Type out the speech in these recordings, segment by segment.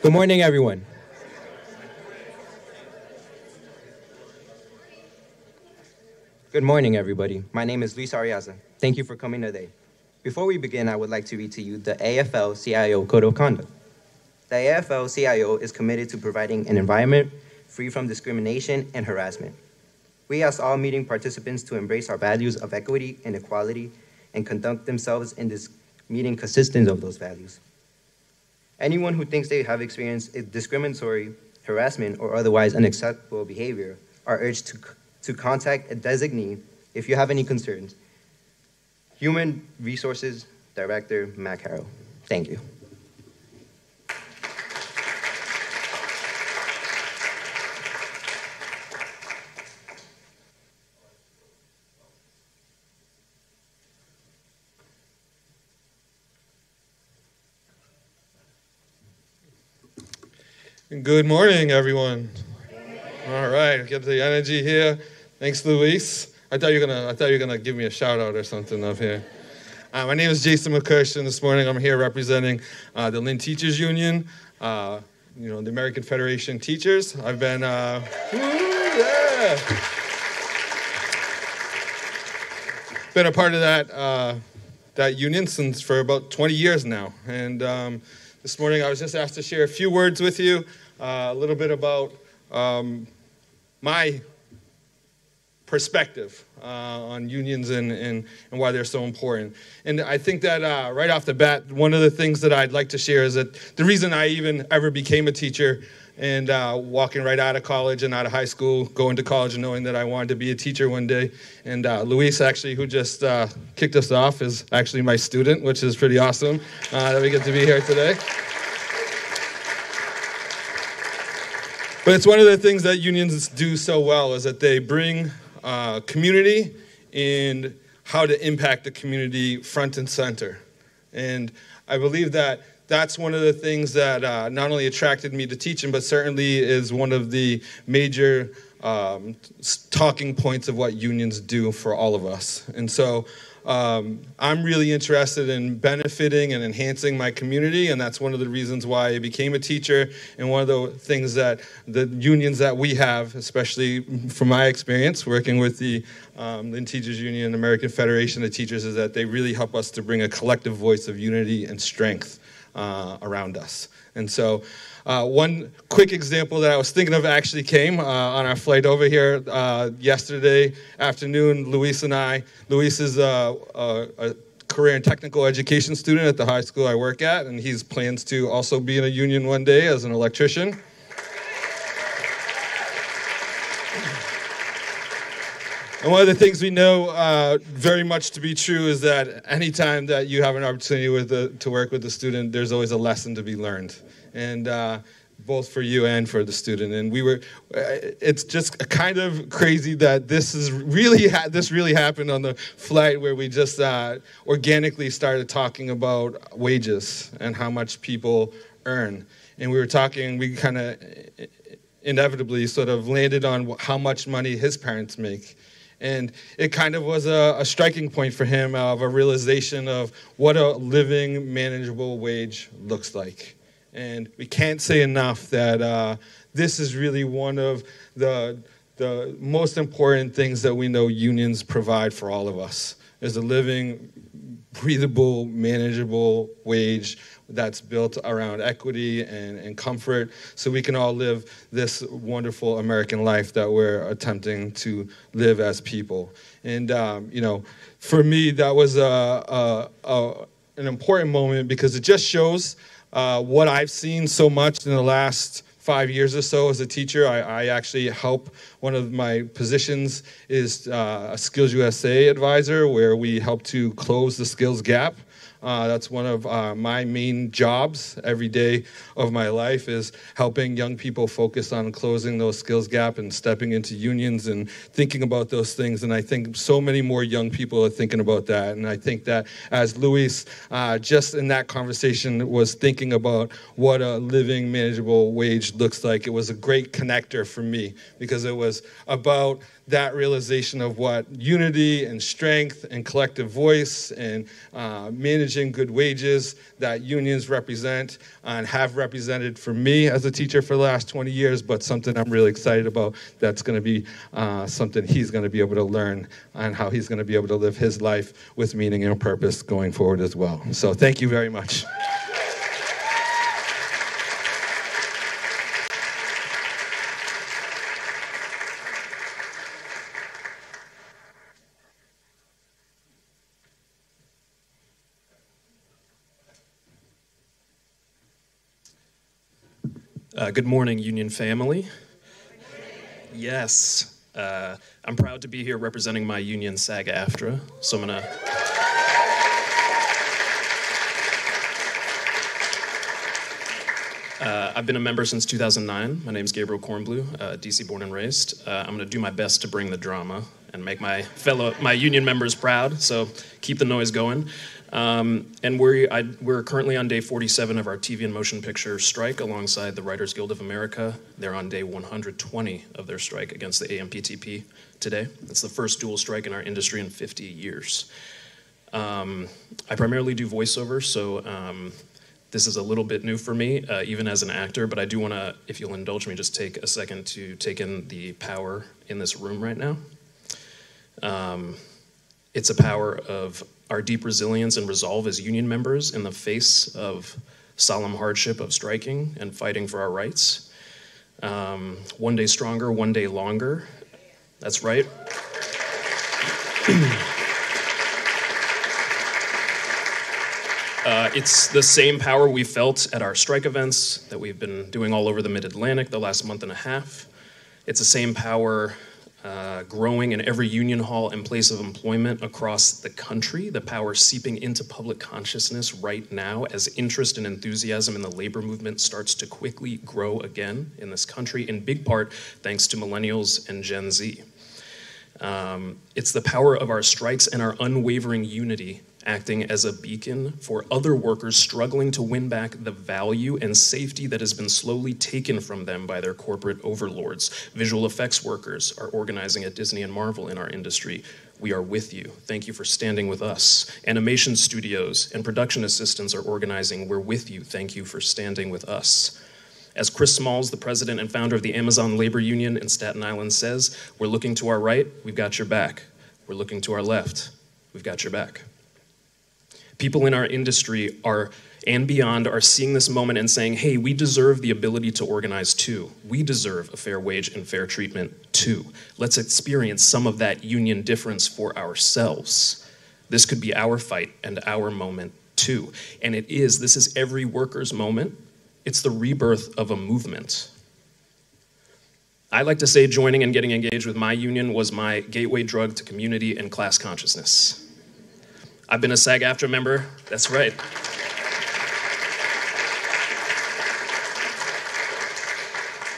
Good morning, everyone. Good morning, everybody. My name is Luis Ariaza. Thank you for coming today. Before we begin, I would like to read to you the AFL-CIO Code of Conduct. The AFL-CIO is committed to providing an environment free from discrimination and harassment. We ask all meeting participants to embrace our values of equity and equality and conduct themselves in this meeting consistent of those values. Anyone who thinks they have experienced discriminatory harassment or otherwise unacceptable behavior are urged to contact a designee if you have any concerns. Human Resources Director, Mac Harrow. Thank you. Good morning, everyone. All right, get the energy here. Thanks, Luis. I thought you were gonna give me a shout out or something up here. My name is Jason McCutcheon. This morning, I'm here representing the Lynn Teachers Union. The American Federation of Teachers. I've been. Been a part of that union since for about 20 years now, and. This morning, I was just asked to share a few words with you, a little bit about my perspective on unions and why they're so important. And I think that right off the bat, one of the things that I'd like to share is that the reason I even ever became a teacher and walking right out of college and out of high school, going to college and knowing that I wanted to be a teacher one day. And Luis, actually, who just kicked us off, is actually my student, which is pretty awesome that we get to be here today. But it's one of the things that unions do so well is that they bring community and how to impact the community front and center. And I believe that that's one of the things that not only attracted me to teaching, but certainly is one of the major talking points of what unions do for all of us. And so I'm really interested in benefiting and enhancing my community, and that's one of the reasons why I became a teacher, and one of the things that the unions that we have, especially from my experience working with the Lynn Teachers Union and American Federation of Teachers, is that they really help us to bring a collective voice of unity and strength around us. And so one quick example that I was thinking of actually came on our flight over here yesterday afternoon. Luis is a career and technical education student at the high school I work at, and he plans to also be in a union one day as an electrician. And one of the things we know very much to be true is that anytime that you have an opportunity to work with a student, there's always a lesson to be learned, and both for you and for the student. And it's just kind of crazy that this really happened on the flight where we just organically started talking about wages and how much people earn, and we kind of inevitably sort of landed on how much money his parents make. And it kind of was a striking point for him of a realization of what a living, manageable wage looks like. And we can't say enough that this is really one of the most important things that we know unions provide for all of us, is a living, breathable, manageable wage that's built around equity and comfort, so we can all live this wonderful American life that we're attempting to live as people. And for me, that was an important moment, because it just shows what I've seen so much in the last 5 years or so as a teacher. I actually help. One of my positions is a SkillsUSA advisor, where we help to close the skills gap. That's one of my main jobs every day of my life, is helping young people focus on closing those skills gap and stepping into unions and thinking about those things. And I think so many more young people are thinking about that. And I think that as Luis, just in that conversation, was thinking about what a living, manageable wage looks like, it was a great connector for me, because it was about that realization of what unity and strength and collective voice and management managing good wages that unions represent and have represented for me as a teacher for the last 20 years, but something I'm really excited about that's going to be something he's going to be able to learn and how he's going to be able to live his life with meaning and purpose going forward as well. So thank you very much. Good morning, union family. Yes, I'm proud to be here representing my union, SAG-AFTRA. So I'm gonna. I've been a member since 2009. My name's Gabriel Kornbluh, DC born and raised. I'm gonna do my best to bring the drama and make my union members proud. So keep the noise going. And we're currently on day 47 of our TV and motion picture strike alongside the Writers Guild of America. They're on day 120 of their strike against the AMPTP today. It's the first dual strike in our industry in 50 years. I primarily do voiceover, so this is a little bit new for me, even as an actor, but I do want to, if you'll indulge me, just take a second to take in the power in this room right now. It's a power of our deep resilience and resolve as union members in the face of solemn hardship of striking and fighting for our rights. One day stronger, one day longer. That's right. It's the same power we felt at our strike events that we've been doing all over the Mid-Atlantic the last month and a half. It's the same power growing in every union hall and place of employment across the country, the power seeping into public consciousness right now as interest and enthusiasm in the labor movement starts to quickly grow again in this country, in big part thanks to millennials and Gen Z. It's the power of our strikes and our unwavering unity acting as a beacon for other workers struggling to win back the value and safety that has been slowly taken from them by their corporate overlords. Visual effects workers are organizing at Disney and Marvel in our industry. We are with you. Thank you for standing with us. Animation studios and production assistants are organizing. We're with you. Thank you for standing with us. As Chris Smalls, the president and founder of the Amazon Labor Union in Staten Island says, we're looking to our right, we've got your back. We're looking to our left, we've got your back. People in our industry are, and beyond, are seeing this moment and saying, hey, we deserve the ability to organize too. We deserve a fair wage and fair treatment too. Let's experience some of that union difference for ourselves. This could be our fight and our moment too. And it is, this is every worker's moment. It's the rebirth of a movement. I like to say joining and getting engaged with my union was my gateway drug to community and class consciousness. I've been a SAG-AFTRA member, that's right.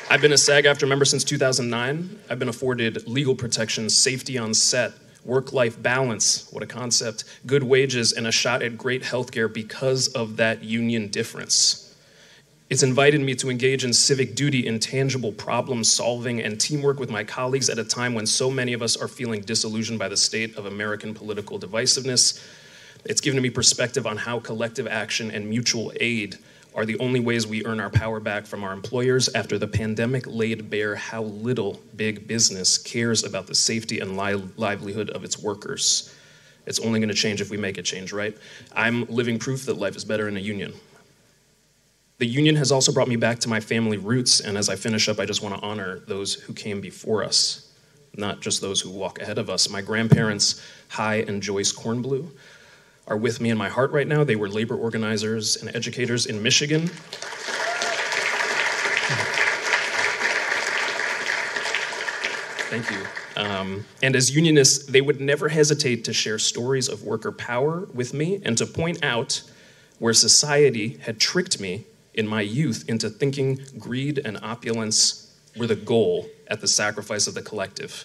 I've been a SAG-AFTRA member since 2009. I've been afforded legal protection, safety on set, work-life balance, what a concept, good wages, and a shot at great healthcare because of that union difference. It's invited me to engage in civic duty, in tangible problem solving and teamwork with my colleagues at a time when so many of us are feeling disillusioned by the state of American political divisiveness. It's given me perspective on how collective action and mutual aid are the only ways we earn our power back from our employers after the pandemic laid bare how little big business cares about the safety and livelihood of its workers. It's only gonna change if we make it change, right? I'm living proof that life is better in a union. The union has also brought me back to my family roots, and as I finish up, I just want to honor those who came before us, not just those who walk ahead of us. My grandparents, Hy and Joyce Kornbluh, are with me in my heart right now. They were labor organizers and educators in Michigan. Thank you. And as unionists, they would never hesitate to share stories of worker power with me and to point out where society had tricked me in my youth into thinking greed and opulence were the goal at the sacrifice of the collective.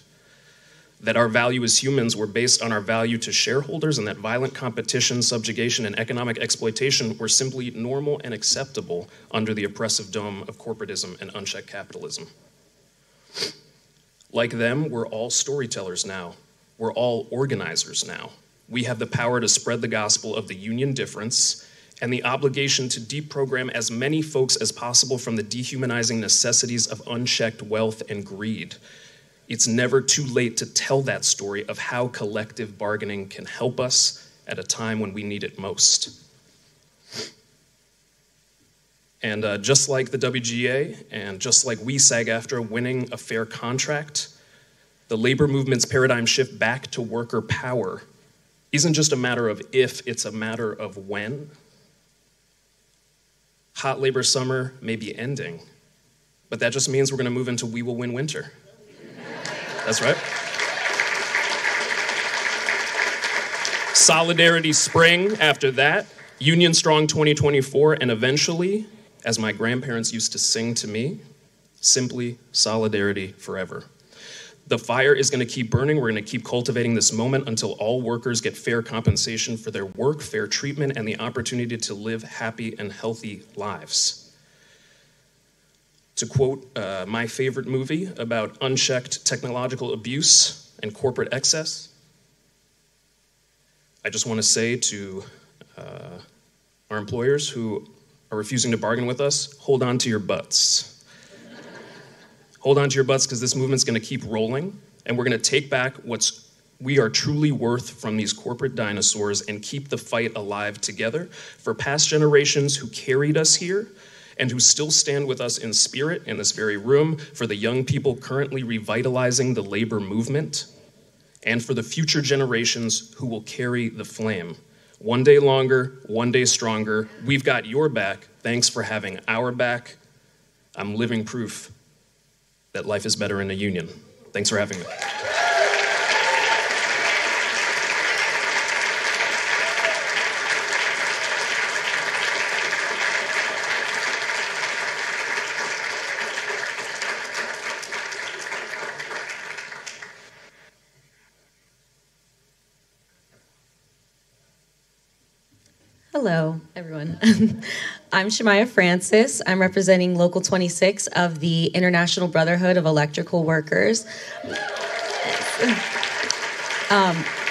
That our value as humans were based on our value to shareholders and that violent competition, subjugation, and economic exploitation were simply normal and acceptable under the oppressive dome of corporatism and unchecked capitalism. Like them, we're all storytellers now. We're all organizers now. We have the power to spread the gospel of the union difference and the obligation to deprogram as many folks as possible from the dehumanizing necessities of unchecked wealth and greed. It's never too late to tell that story of how collective bargaining can help us at a time when we need it most. And just like the WGA, and just like we, SAG-AFTRA, winning a fair contract, the labor movement's paradigm shift back to worker power isn't just a matter of if, it's a matter of when. Hot labor summer may be ending, but that just means we're gonna move into We Will Win winter. That's right. Solidarity spring after that, Union Strong 2024, and eventually, as my grandparents used to sing to me, simply solidarity forever. The fire is going to keep burning. We're going to keep cultivating this moment until all workers get fair compensation for their work, fair treatment, and the opportunity to live happy and healthy lives. To quote my favorite movie about unchecked technological abuse and corporate excess, I just want to say to our employers who are refusing to bargain with us, hold on to your butts. Hold on to your butts, because this movement's going to keep rolling, and we're going to take back what we are truly worth from these corporate dinosaurs and keep the fight alive together for past generations who carried us here and who still stand with us in spirit in this very room, for the young people currently revitalizing the labor movement, and for the future generations who will carry the flame. One day longer, one day stronger. We've got your back. Thanks for having our back. I'm living proof that life is better in a union. Thanks for having me. Hello, everyone. I'm Shemaya Francis. I'm representing Local 26 of the International Brotherhood of Electrical Workers.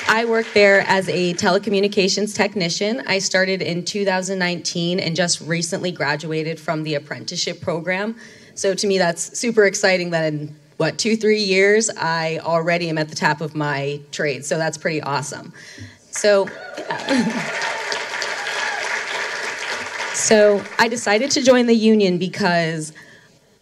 I work there as a telecommunications technician. I started in 2019 and just recently graduated from the apprenticeship program. So to me, that's super exciting that in, what, 2-3 years, I already am at the top of my trade. So that's pretty awesome. So, yeah. So I decided to join the union because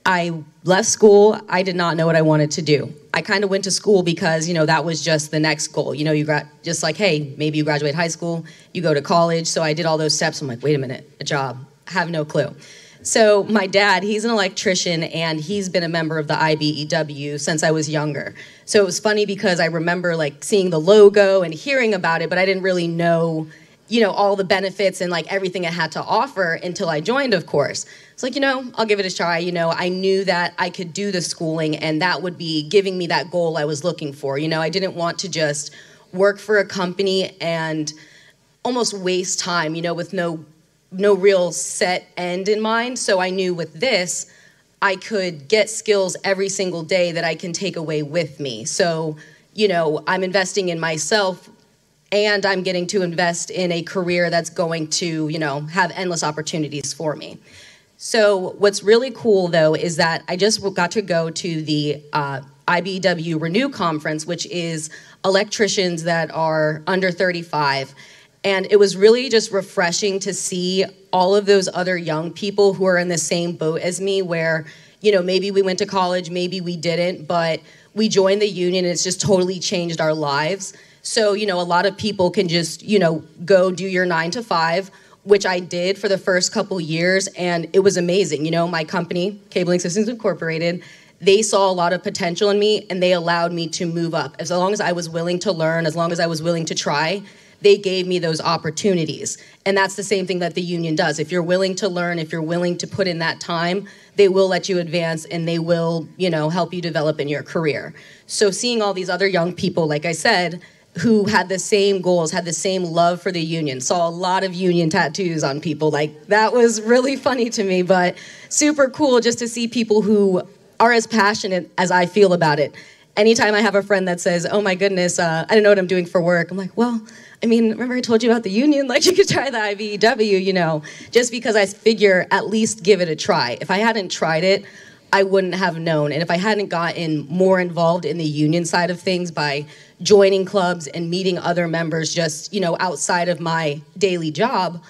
I left school. I did not know what I wanted to do. I kind of went to school because, you know, that was just the next goal. You know, you got just like, hey, maybe you graduate high school, you go to college. So I did all those steps. I'm like, wait a minute, a job, I have no clue. So my dad, he's an electrician, and he's been a member of the IBEW since I was younger. So it was funny because I remember like seeing the logo and hearing about it, but I didn't really know, you know, all the benefits and like everything it had to offer until I joined, of course. It's like, you know, I'll give it a try. You know, I knew that I could do the schooling and that would be giving me that goal I was looking for. You know, I didn't want to just work for a company and almost waste time, you know, with no real set end in mind. So I knew with this, I could get skills every single day that I can take away with me. So, you know, I'm investing in myself, and I'm getting to invest in a career that's going to, you know, have endless opportunities for me. So what's really cool, though, is that I just got to go to the IBEW Renew Conference, which is electricians that are under 35. And it was really just refreshing to see all of those other young people who are in the same boat as me, where, you know, maybe we went to college, maybe we didn't, but we joined the union and it's just totally changed our lives. So, you know, a lot of people can just, you know, go do your 9-to-5, which I did for the first couple years, and it was amazing. You know, my company, Cabling Systems Incorporated, they saw a lot of potential in me, and they allowed me to move up. As long as I was willing to learn, as long as I was willing to try, they gave me those opportunities. And that's the same thing that the union does. If you're willing to learn, if you're willing to put in that time, they will let you advance and they will, you know, help you develop in your career. So seeing all these other young people, like I said, who had the same goals, had the same love for the union, saw a lot of union tattoos on people. Like, that was really funny to me, but super cool just to see people who are as passionate as I feel about it. Anytime I have a friend that says, oh my goodness, I don't know what I'm doing for work, I'm like, well, I mean, remember I told you about the union? Like, you could try the IBEW, you know, just because I figure at least give it a try. If I hadn't tried it, I wouldn't have known. And if I hadn't gotten more involved in the union side of things by joining clubs and meeting other members just, you know, outside of my daily job,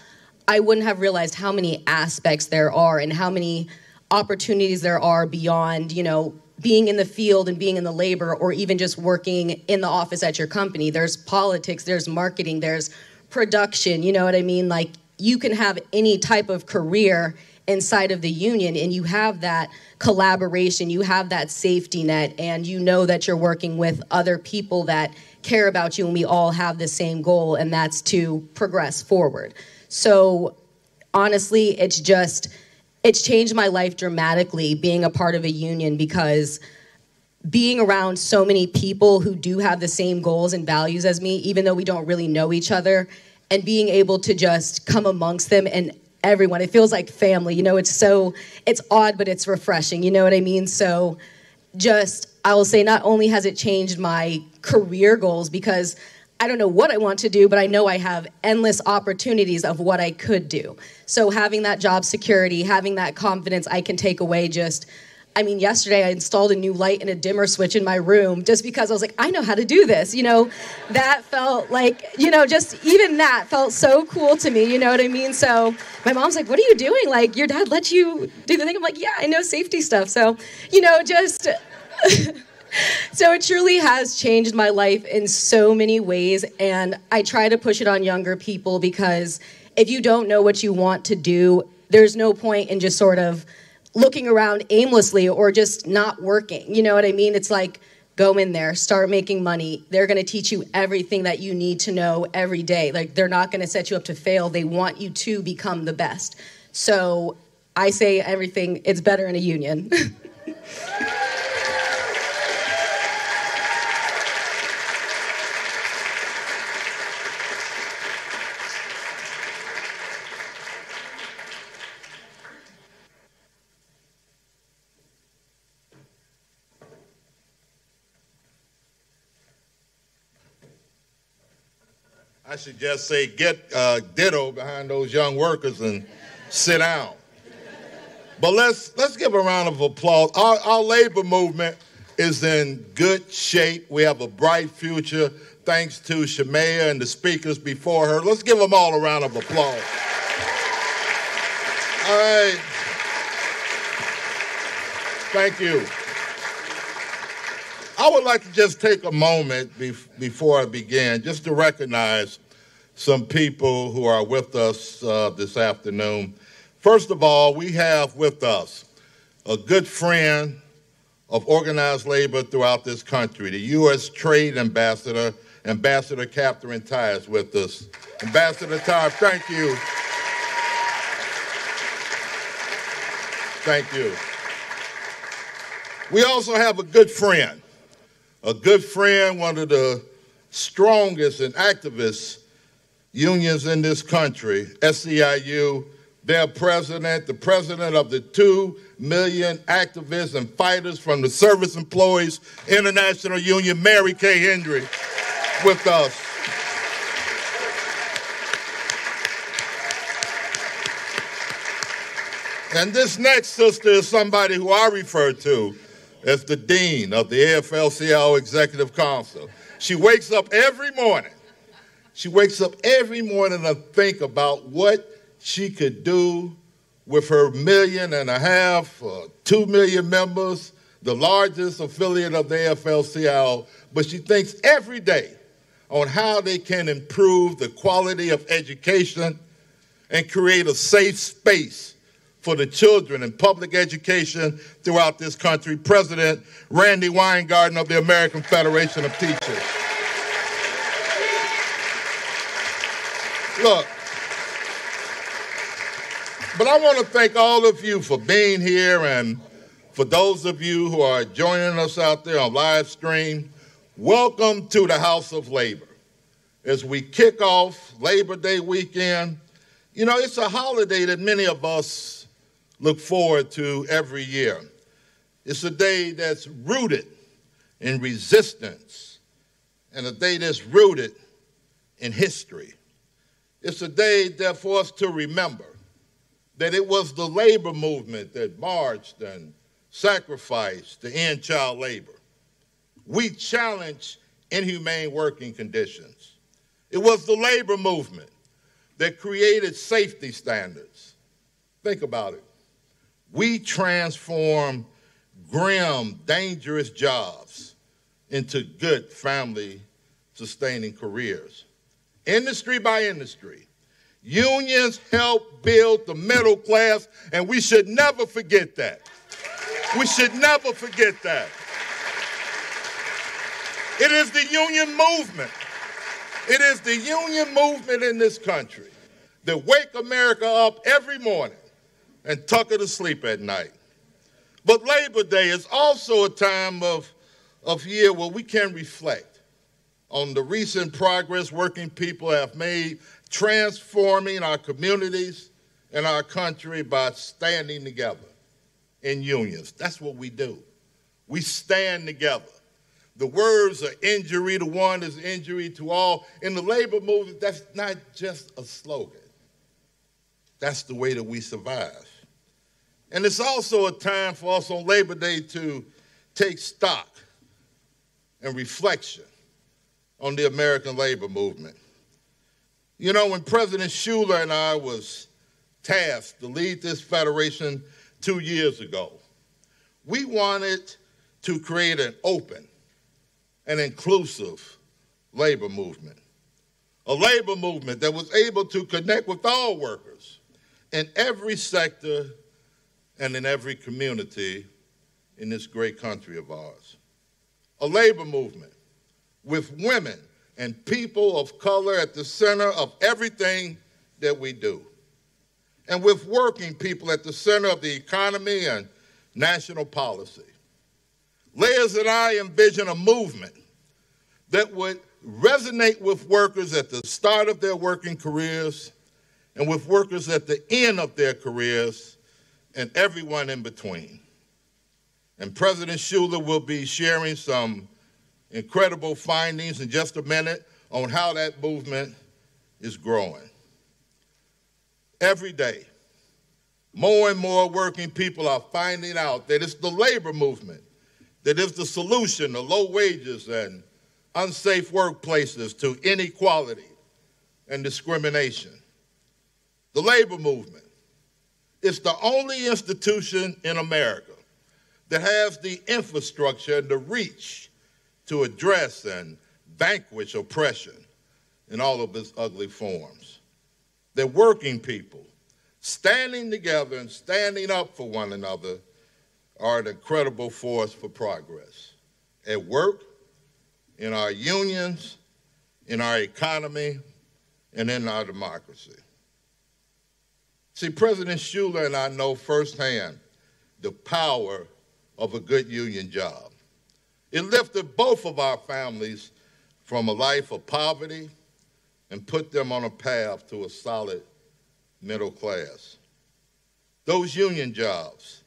I wouldn't have realized how many aspects there are and how many opportunities there are beyond, you know, being in the field and being in the labor, or even just working in the office at your company. There's politics, there's marketing, there's production, you know what I mean? Like, you can have any type of career inside of the union, and you have that collaboration, you have that safety net, and you know that you're working with other people that care about you, and we all have the same goal, and that's to progress forward. So honestly, it's changed my life dramatically being a part of a union, because being around so many people who do have the same goals and values as me, even though we don't really know each other, and being able to just come amongst them and everyone, it feels like family, you know, it's odd, but it's refreshing, you know what I mean? So just, I will say, not only has it changed my career goals, because I don't know what I want to do, but I know I have endless opportunities of what I could do. So having that job security, having that confidence, I can take away just, I mean, yesterday I installed a new light and a dimmer switch in my room just because I was like, I know how to do this, you know? That felt like, you know, just even that felt so cool to me, you know what I mean? So my mom's like, what are you doing? Like, your dad let you do the thing? I'm like, yeah, I know safety stuff. So, you know, just... So it truly has changed my life in so many ways, and I try to push it on younger people, because if you don't know what you want to do, there's no point in just sort of looking around aimlessly or just not working. You know what I mean? It's like, go in there, start making money. They're going to teach you everything that you need to know every day. Like, they're not going to set you up to fail. They want you to become the best. So I say everything, it's better in a union. I should just say, get ditto behind those young workers and sit down. But let's give a round of applause. Our labor movement is in good shape. We have a bright future, thanks to Shemaya and the speakers before her. Let's give them all a round of applause. All right. Thank you. I would like to just take a moment before I begin, just to recognize some people who are with us this afternoon. First of all, we have with us a good friend of organized labor throughout this country. The U.S. Trade Ambassador, Ambassador Katherine Tai, is with us. Ambassador Tai, thank you. Thank you. We also have a good friend, one of the strongest and activist unions in this country, SEIU, their president, the president of the 2 million activists and fighters from the Service Employees International Union, Mary Kay Henry, with us. And this next sister is somebody who I refer to as the dean of the AFL-CIO Executive Council. She wakes up every morning. She wakes up every morning to think about what she could do with her 1.5 million, 2 million members, the largest affiliate of the AFL-CIO. But she thinks every day on how they can improve the quality of education and create a safe space for the children in public education throughout this country. President Randy Weingarten of the American Federation of Teachers. Look, but I want to thank all of you for being here, and for those of you who are joining us out there on live stream, welcome to the House of Labor. As we kick off Labor Day weekend, you know, it's a holiday that many of us look forward to every year. It's a day that's rooted in resistance, and a day that's rooted in history. It's a day, that for us to remember that it was the labor movement that marched and sacrificed to end child labor. We challenged inhumane working conditions. It was the labor movement that created safety standards. Think about it. We transformed grim, dangerous jobs into good family-sustaining careers. Industry by industry, unions helped build the middle class, and we should never forget that. We should never forget that. It is the union movement. It is the union movement in this country that wake America up every morning and tuck her to sleep at night. But Labor Day is also a time of year where we can reflect on the recent progress working people have made transforming our communities and our country by standing together in unions. That's what we do. We stand together. The words are injury to one is injury to all. In the labor movement, that's not just a slogan. That's the way that we survive. And it's also a time for us on Labor Day to take stock and reflection on the American labor movement. You know, when President Shuler and I was tasked to lead this federation 2 years ago, we wanted to create an open, an inclusive labor movement, a labor movement that was able to connect with all workers in every sector and in every community in this great country of ours, a labor movement with women and people of color at the center of everything that we do, and with working people at the center of the economy and national policy. Liz and I envision a movement that would resonate with workers at the start of their working careers and with workers at the end of their careers and everyone in between. And President Shuler will be sharing some incredible findings in just a minute on how that movement is growing. Every day, more and more working people are finding out that it's the labor movement that is the solution to low wages and unsafe workplaces, to inequality and discrimination. The labor movement is the only institution in America that has the infrastructure and the reach to address and vanquish oppression in all of its ugly forms. That working people standing together and standing up for one another are an incredible force for progress at work, in our unions, in our economy, and in our democracy. See, President Shuler and I know firsthand the power of a good union job. It lifted both of our families from a life of poverty and put them on a path to a solid middle class. Those union jobs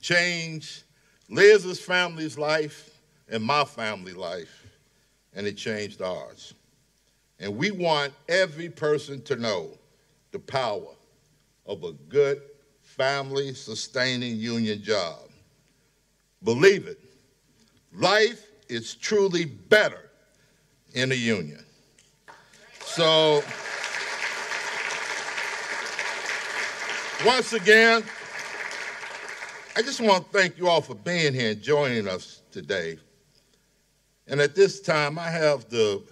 changed Liz's family's life and my family life, and it changed ours. And we want every person to know the power of a good family-sustaining union job. Believe it, life is truly better in a union. So, once again, I just want to thank you all for being here and joining us today. And at this time, I have the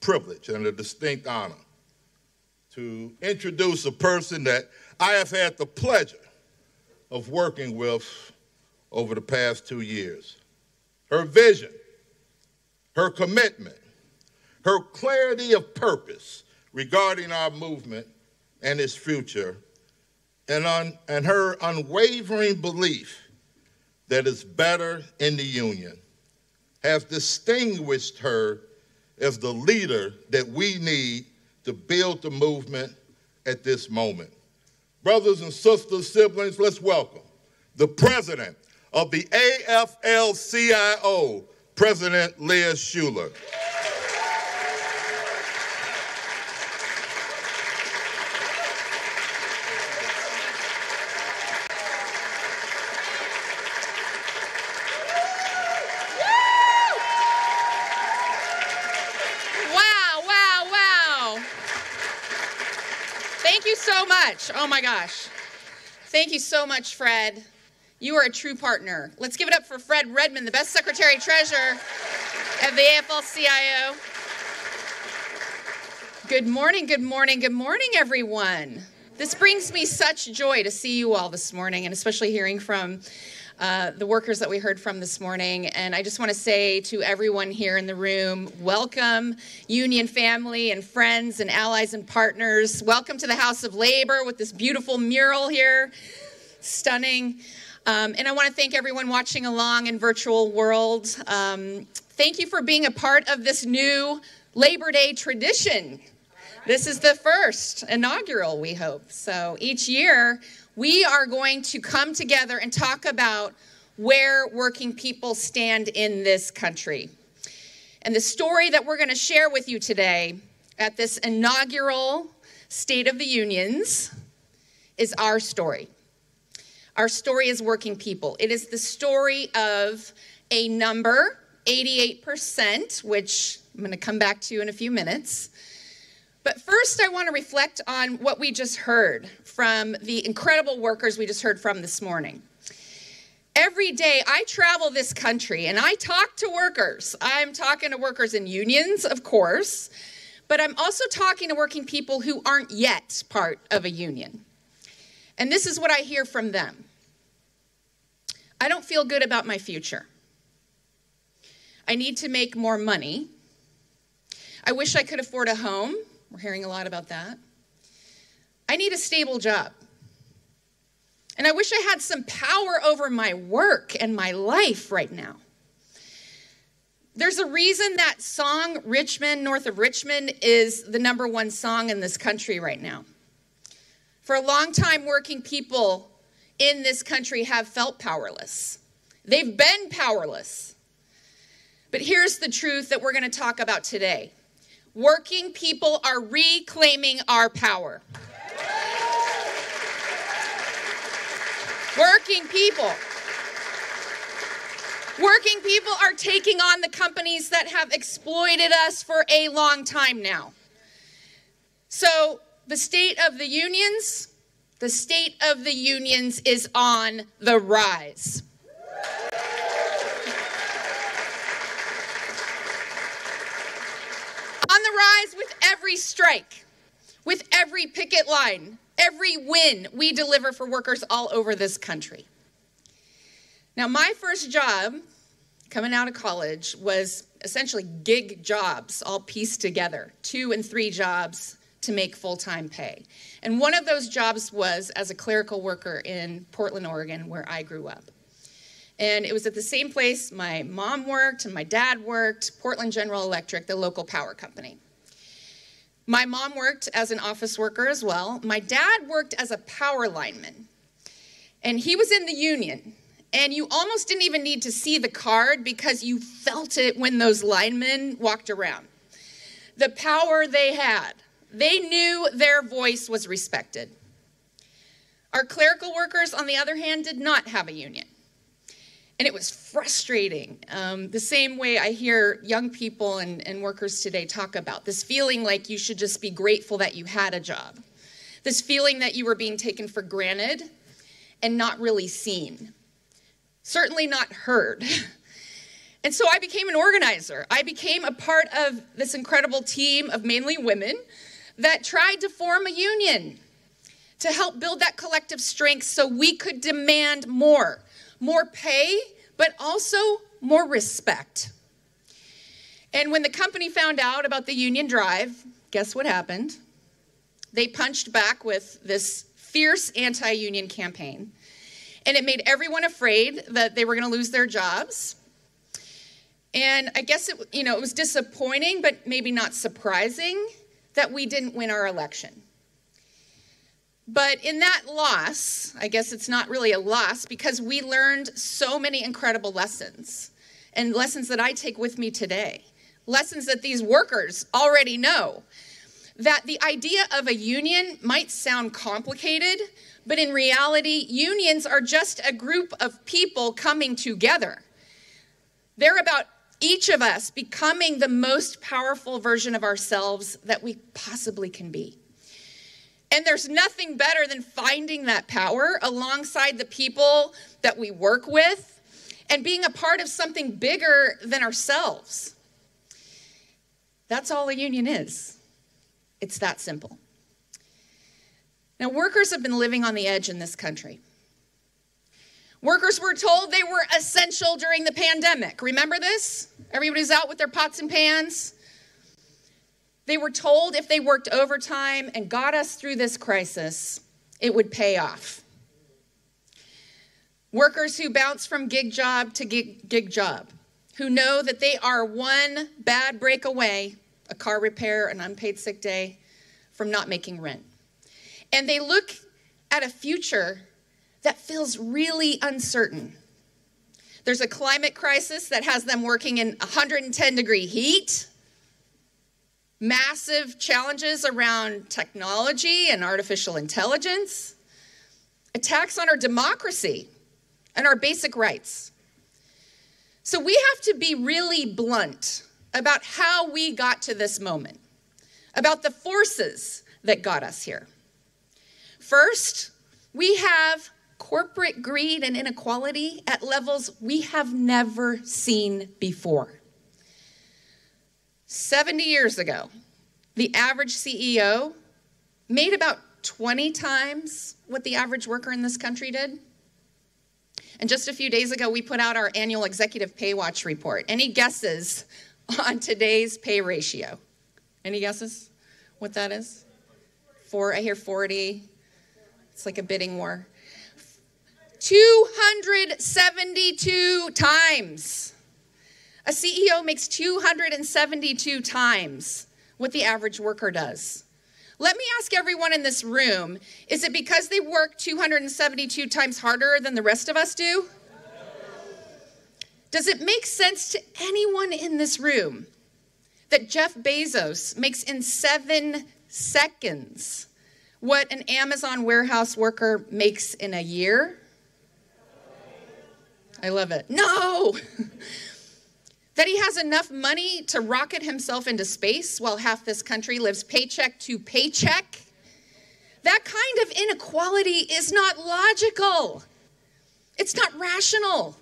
privilege and the distinct honor to introduce a person that I have had the pleasure of working with over the past 2 years. Her vision, her commitment, her clarity of purpose regarding our movement and its future, and her unwavering belief that it's better in the union has distinguished her as the leader that we need to build the movement at this moment. Brothers and sisters, siblings, let's welcome the president of the AFL-CIO, President Liz Shuler. so much. Oh my gosh. Thank you so much, Fred. You are a true partner. Let's give it up for Fred Redmond, the best secretary treasurer of the AFL-CIO. Good morning, good morning, good morning, everyone. This brings me such joy to see you all this morning, and especially hearing from the workers that we heard from this morning. And I just want to say to everyone here in the room, welcome, union family and friends and allies and partners. Welcome to the House of Labor with this beautiful mural here. Stunning. And I want to thank everyone watching along in virtual world. Thank you for being a part of this new Labor Day tradition. This is the first inaugural, we hope. So each year, we are going to come together and talk about where working people stand in this country. And the story that we're going to share with you today at this inaugural State of the Unions is our story. Our story is working people. It is the story of a number, 88%, which I'm going to come back to in a few minutes. But first, I want to reflect on what we just heard from the incredible workers we just heard from this morning. Every day, I travel this country, and I talk to workers. I'm talking to workers in unions, of course, but I'm also talking to working people who aren't yet part of a union. And this is what I hear from them. I don't feel good about my future. I need to make more money. I wish I could afford a home. We're hearing a lot about that. I need a stable job. And I wish I had some power over my work and my life right now. There's a reason that song, Richmond, North of Richmond, is the #1 song in this country right now. For a long time, working people in this country have felt powerless. They've been powerless. But here's the truth that we're going to talk about today. Working people are reclaiming our power. Working people are taking on the companies that have exploited us for a long time now. So the state of the unions, is on the rise. On the rise with every strike, with every picket line, every win we deliver for workers all over this country. Now, my first job coming out of college was essentially gig jobs, all pieced together, 2 and 3 jobs to make full-time pay. And one of those jobs was as a clerical worker in Portland, Oregon, where I grew up. And it was at the same place my mom worked and my dad worked, Portland General Electric, the local power company. My mom worked as an office worker as well. My dad worked as a power lineman. And he was in the union. And you almost didn't even need to see the card because you felt it when those linemen walked around. The power they had. They knew their voice was respected. Our clerical workers, on the other hand, did not have a union. And it was frustrating, the same way I hear young people and workers today talk about, this feeling like you should just be grateful that you had a job, this feeling that you were being taken for granted and not really seen, certainly not heard. And so I became an organizer. I became a part of this incredible team of mainly women that tried to form a union to help build that collective strength so we could demand more. More pay, but also more respect. And when the company found out about the union drive, guess what happened? They punched back with this fierce anti-union campaign. And it made everyone afraid that they were going to lose their jobs. And I guess it, it was disappointing, but maybe not surprising, that we didn't win our election. But in that loss, I guess it's not really a loss because we learned so many incredible lessons and lessons that I take with me today, lessons that these workers already know, that the idea of a union might sound complicated, but in reality, unions are just a group of people coming together. They're about each of us becoming the most powerful version of ourselves that we possibly can be. And there's nothing better than finding that power alongside the people that we work with and being a part of something bigger than ourselves. That's all a union is. It's that simple. Now, workers have been living on the edge in this country. Workers were told they were essential during the pandemic. Remember this? Everybody's out with their pots and pans. They were told if they worked overtime and got us through this crisis, it would pay off. Workers who bounce from gig job to gig job, who know that they are one bad break away, a car repair, an unpaid sick day, from not making rent. And they look at a future that feels really uncertain. There's a climate crisis that has them working in 110-degree heat, massive challenges around technology and artificial intelligence, attacks on our democracy, and our basic rights. So we have to be really blunt about how we got to this moment, about the forces that got us here. First, we have corporate greed and inequality at levels we have never seen before. 70 years ago, the average CEO made about 20 times what the average worker in this country did. And just a few days ago, we put out our annual Executive Pay Watch report. Any guesses on today's pay ratio? Any guesses what that is? I hear 40. It's like a bidding war. 272 times. A CEO makes 272 times what the average worker does. Let me ask everyone in this room, is it because they work 272 times harder than the rest of us do? Does it make sense to anyone in this room that Jeff Bezos makes in 7 seconds what an Amazon warehouse worker makes in a year? I love it. No! That he has enough money to rocket himself into space while half this country lives paycheck to paycheck? That kind of inequality is not logical. It's not rational.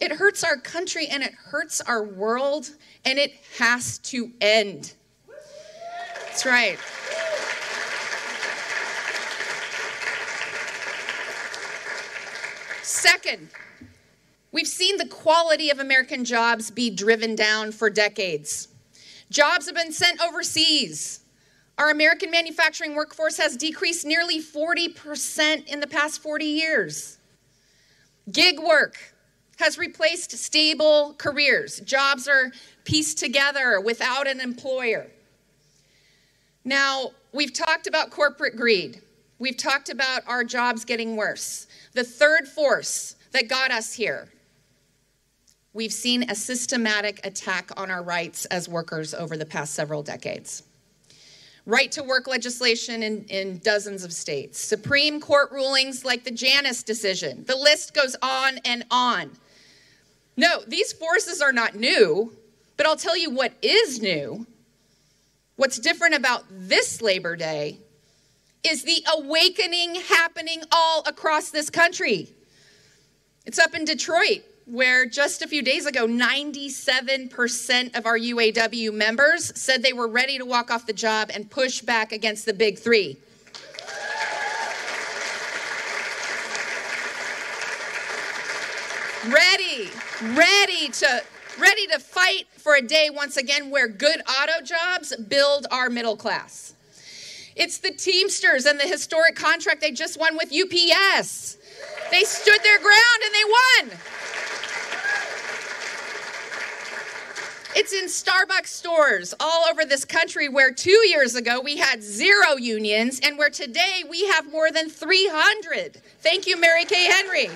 It hurts our country and it hurts our world, and it has to end. That's right. Second, we've seen the quality of American jobs be driven down for decades. Jobs have been sent overseas. Our American manufacturing workforce has decreased nearly 40% in the past 40 years. Gig work has replaced stable careers. Jobs are pieced together without an employer. Now, we've talked about corporate greed. We've talked about our jobs getting worse. The third force that got us here, we've seen a systematic attack on our rights as workers over the past several decades. Right-to-work legislation in dozens of states, Supreme Court rulings like the Janus decision, the list goes on and on. No, these forces are not new, but I'll tell you what is new. What's different about this Labor Day is the awakening happening all across this country. It's up in Detroit, where just a few days ago, 97% of our UAW members said they were ready to walk off the job and push back against the big three. Ready to fight for a day once again where good auto jobs build our middle class. It's the Teamsters and the historic contract they just won with UPS. They stood their ground and they won. It's in Starbucks stores all over this country where 2 years ago we had 0 unions and where today we have more than 300. Thank you, Mary Kay Henry.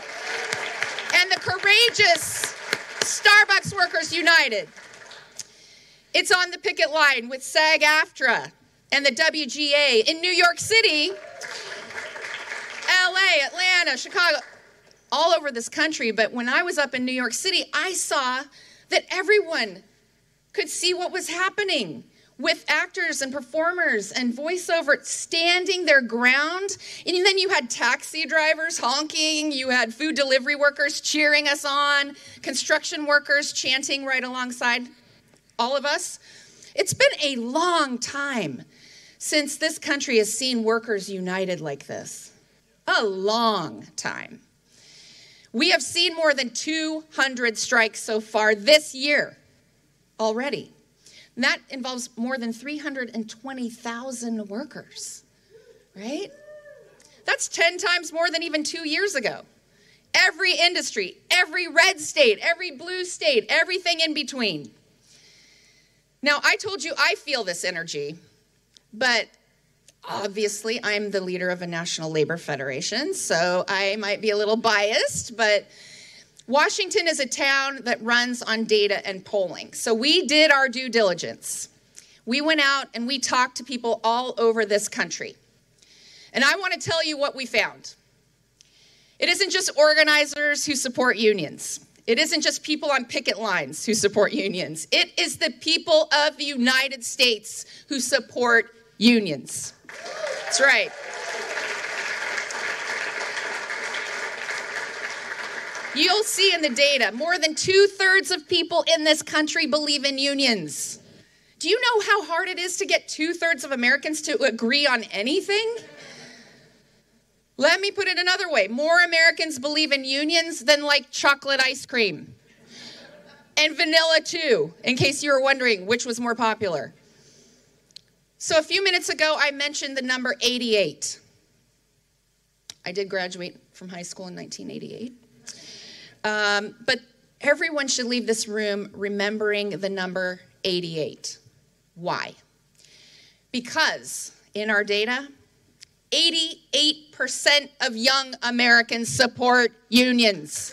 And the courageous Starbucks Workers United. It's on the picket line with SAG-AFTRA and the WGA in New York City, LA, Atlanta, Chicago, all over this country. But when I was up in New York City, I saw that everyone could see what was happening. with actors and performers and voiceover standing their ground. And then you had taxi drivers honking, you had food delivery workers cheering us on, construction workers chanting right alongside all of us. It's been a long time since this country has seen workers united like this. A long time. We have seen more than 200 strikes so far this year already. And that involves more than 320,000 workers, right? That's 10 times more than even 2 years ago. Every industry, every red state, every blue state, everything in between. Now, I told you I feel this energy, but obviously I'm the leader of a national labor federation, so I might be a little biased, but Washington is a town that runs on data and polling. So we did our due diligence. We went out and we talked to people all over this country. And I want to tell you what we found. It isn't just organizers who support unions. It isn't just people on picket lines who support unions. It is the people of the United States who support unions. That's right. You'll see in the data, more than 2/3 of people in this country believe in unions. Do you know how hard it is to get 2/3 of Americans to agree on anything? Let me put it another way. More Americans believe in unions than like chocolate ice cream. And vanilla too, in case you were wondering which was more popular. So a few minutes ago, I mentioned the number 88. I did graduate from high school in 1988. But everyone should leave this room remembering the number 88. Why? Because in our data, 88% of young Americans support unions.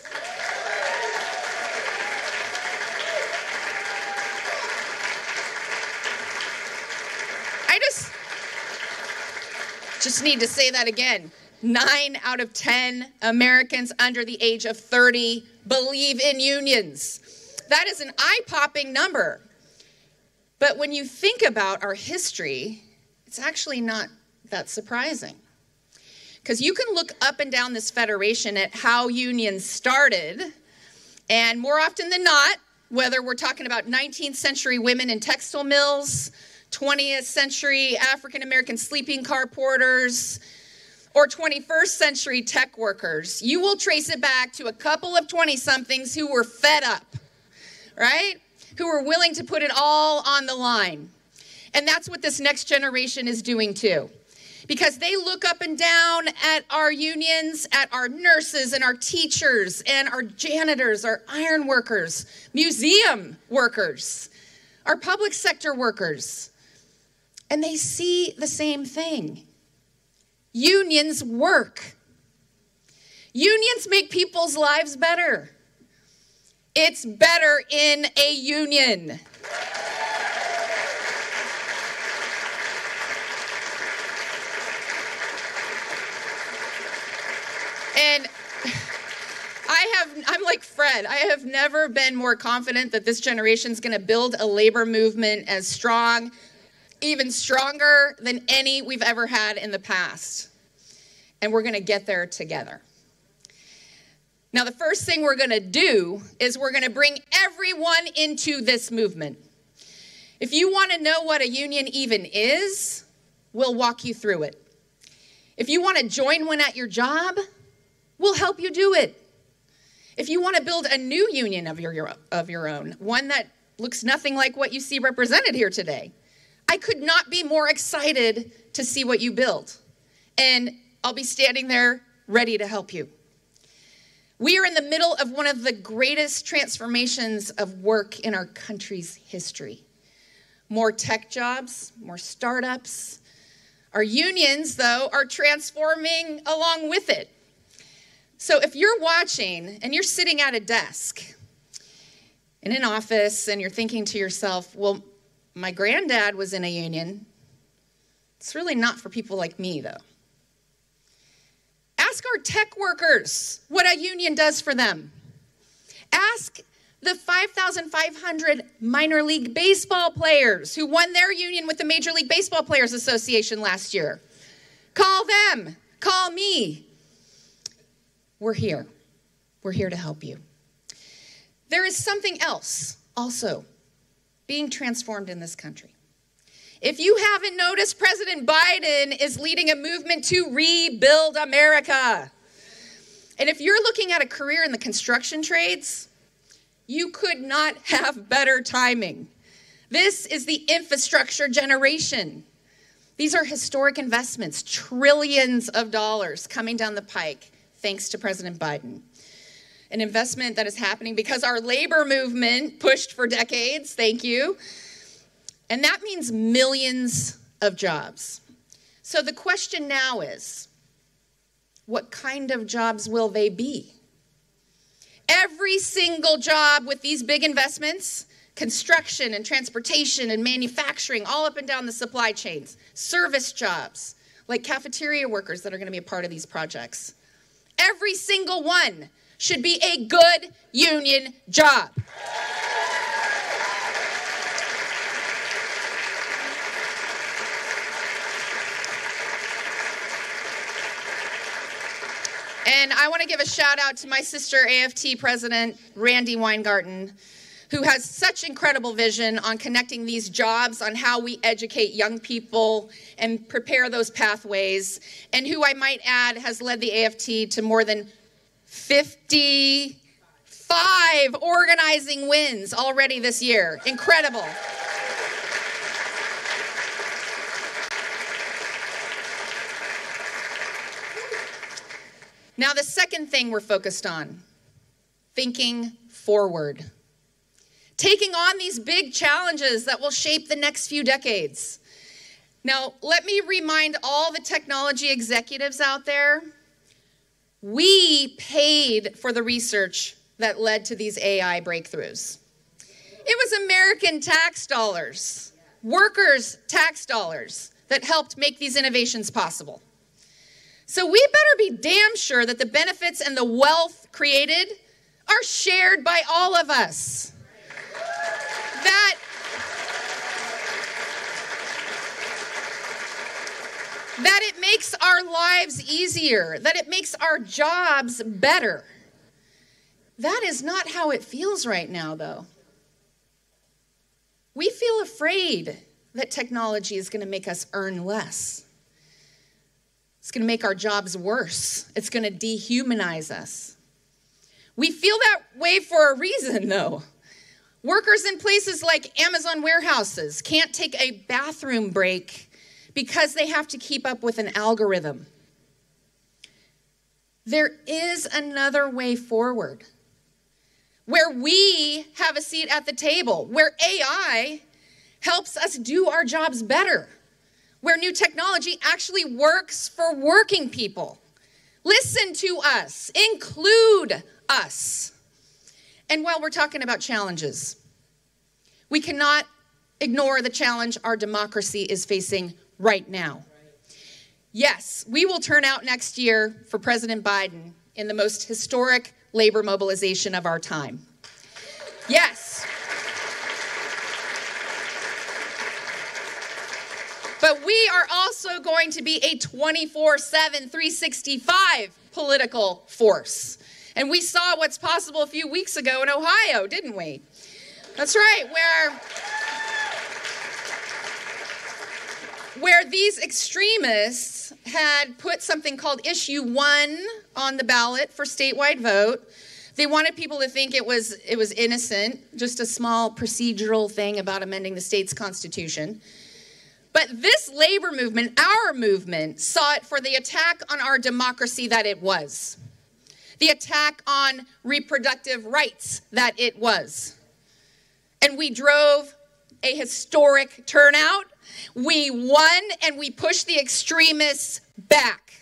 I just need to say that again. 9 out of 10 Americans under the age of 30 believe in unions. That is an eye-popping number. But when you think about our history, it's actually not that surprising. Because you can look up and down this federation at how unions started, and more often than not, whether we're talking about 19th century women in textile mills, 20th century African-American sleeping car porters, or 21st century tech workers, you will trace it back to a couple of 20-somethings who were fed up, right? Who were willing to put it all on the line. And that's what this next generation is doing too. Because they look up and down at our unions, at our nurses and our teachers and our janitors, our iron workers, museum workers, our public sector workers. And they see the same thing. Unions work. Unions make people's lives better. It's better in a union. And I'm like Fred, I have never been more confident that this generation's gonna build a labor movement as strong, even stronger than any we've ever had in the past. And we're gonna get there together. Now, the first thing we're gonna do is we're gonna bring everyone into this movement. If you wanna know what a union even is, we'll walk you through it. If you wanna join one at your job, we'll help you do it. If you wanna build a new union of your own, one that looks nothing like what you see represented here today, I could not be more excited to see what you build. And I'll be standing there ready to help you. We are in the middle of one of the greatest transformations of work in our country's history. More tech jobs, more startups. Our unions, though, are transforming along with it. So if you're watching and you're sitting at a desk in an office and you're thinking to yourself, well, my granddad was in a union. It's really not for people like me, though. Ask our tech workers what a union does for them. Ask The 5,500 minor league baseball players who won their union with the Major League Baseball Players Association last year. Call them. Call me. We're here. We're here to help you. There is something else also being transformed in this country. If you haven't noticed, President Biden is leading a movement to rebuild America. And if you're looking at a career in the construction trades, you could not have better timing. This is the infrastructure generation. These are historic investments, trillions of dollars coming down the pike, thanks to President Biden. An investment that is happening because our labor movement pushed for decades, thank you. And that means millions of jobs. So the question now is, what kind of jobs will they be? Every single job with these big investments, construction and transportation and manufacturing, all up and down the supply chains, service jobs, like cafeteria workers that are going to be a part of these projects. Every single one should be a good union job. And I want to give a shout out to my sister AFT president, Randy Weingarten, who has such incredible vision on connecting these jobs, on how we educate young people and prepare those pathways, and who I might add has led the AFT to more than 55 organizing wins already this year. Incredible. Now, the second thing we're focused on, thinking forward. Taking on these big challenges that will shape the next few decades. Now, let me remind all the technology executives out there, we paid for the research that led to these AI breakthroughs. It was American tax dollars, workers' tax dollars, that helped make these innovations possible. So we better be damn sure that the benefits and the wealth created are shared by all of us. That it makes our lives easier, that it makes our jobs better. That is not how it feels right now, though. We feel afraid that technology is going to make us earn less. It's going to make our jobs worse. It's going to dehumanize us. We feel that way for a reason, though. Workers in places like Amazon warehouses can't take a bathroom break because they have to keep up with an algorithm. There is another way forward where we have a seat at the table, where AI helps us do our jobs better, where new technology actually works for working people. Listen to us, include us. And while we're talking about challenges, we cannot ignore the challenge our democracy is facing right now. Yes, we will turn out next year for President Biden in the most historic labor mobilization of our time. Yes. But we are also going to be a 24/7, 365 political force. And we saw what's possible a few weeks ago in Ohio, didn't we? That's right, where these extremists had put something called Issue 1 on the ballot for statewide vote. They wanted people to think it was innocent, just a small procedural thing about amending the state's constitution. But this labor movement, our movement, saw it for the attack on our democracy that it was. The attack on reproductive rights that it was. And we drove a historic turnout. We won and we pushed the extremists back.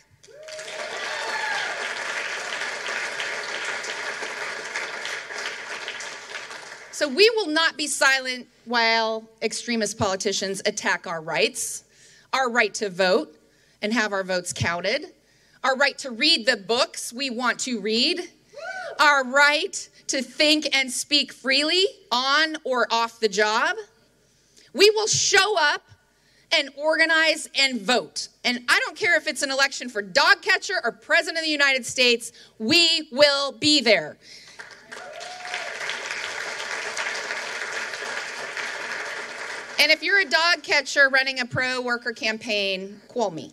So we will not be silent while extremist politicians attack our rights, our right to vote and have our votes counted, our right to read the books we want to read, our right to think and speak freely on or off the job. We will show up and organize and vote. And I don't care if it's an election for dog catcher or President of the United States, we will be there. And if you're a dog catcher running a pro-worker campaign, call me.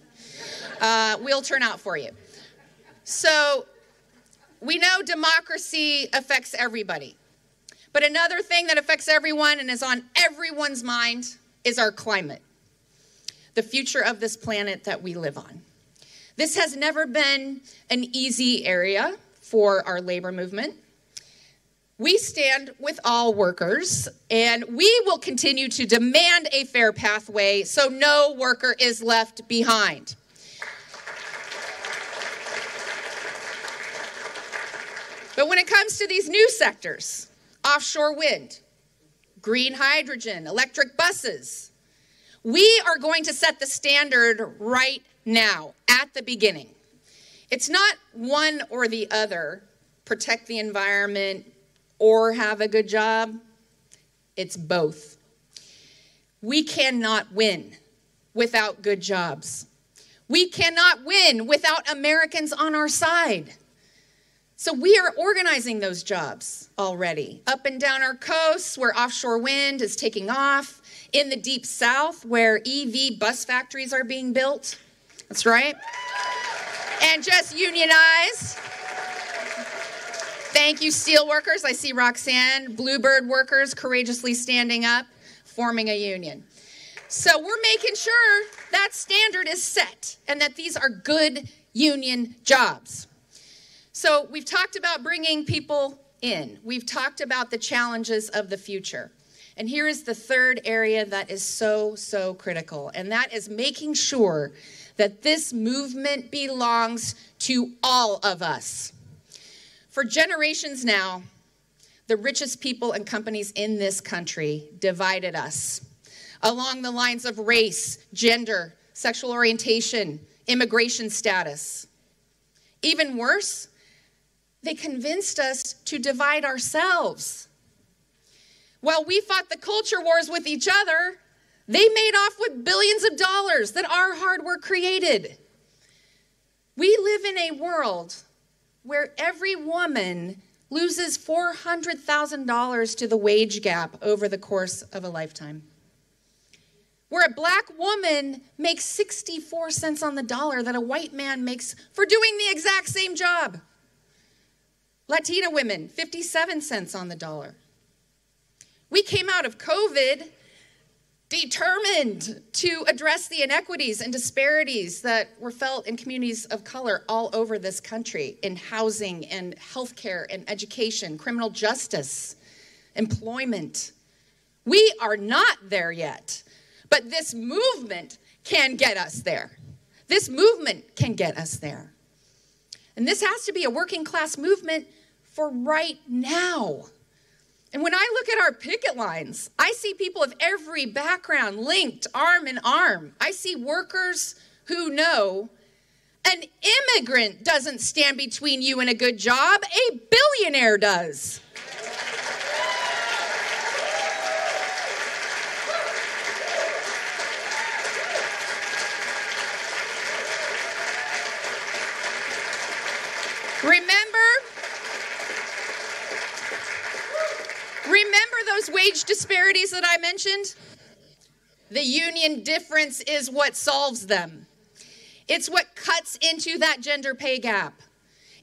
We'll turn out for you. So we know democracy affects everybody. But another thing that affects everyone and is on everyone's mind is our climate, the future of this planet that we live on. This has never been an easy area for our labor movement. We stand with all workers, and we will continue to demand a fair pathway so no worker is left behind. But when it comes to these new sectors, offshore wind, green hydrogen, electric buses, we are going to set the standard right now, at the beginning. It's not one or the other, protect the environment, or have a good job. It's both. We cannot win without good jobs. We cannot win without Americans on our side. So we are organizing those jobs already. Up and down our coasts where offshore wind is taking off, in the deep south where EV bus factories are being built. That's right. And just unionize. Thank you, steel workers. I see Roxanne. Bluebird workers courageously standing up, forming a union. So we're making sure that standard is set and that these are good union jobs. So we've talked about bringing people in. We've talked about the challenges of the future. And here is the third area that is so, so critical, and that is making sure that this movement belongs to all of us. For generations now, the richest people and companies in this country divided us along the lines of race, gender, sexual orientation, immigration status. Even worse, they convinced us to divide ourselves. While we fought the culture wars with each other, they made off with billions of dollars that our hard work created. We live in a world where every woman loses $400,000 to the wage gap over the course of a lifetime, where a black woman makes 64 cents on the dollar that a white man makes for doing the exact same job. Latina women, 57 cents on the dollar. We came out of COVID determined to address the inequities and disparities that were felt in communities of color all over this country in housing and healthcare and education, criminal justice, employment. We are not there yet, but this movement can get us there. This movement can get us there. And this has to be a working class movement for right now. And when I look at our picket lines, I see people of every background linked arm in arm. I see workers who know an immigrant doesn't stand between you and a good job, a billionaire does. Remember those wage disparities that I mentioned? The union difference is what solves them. It's what cuts into that gender pay gap.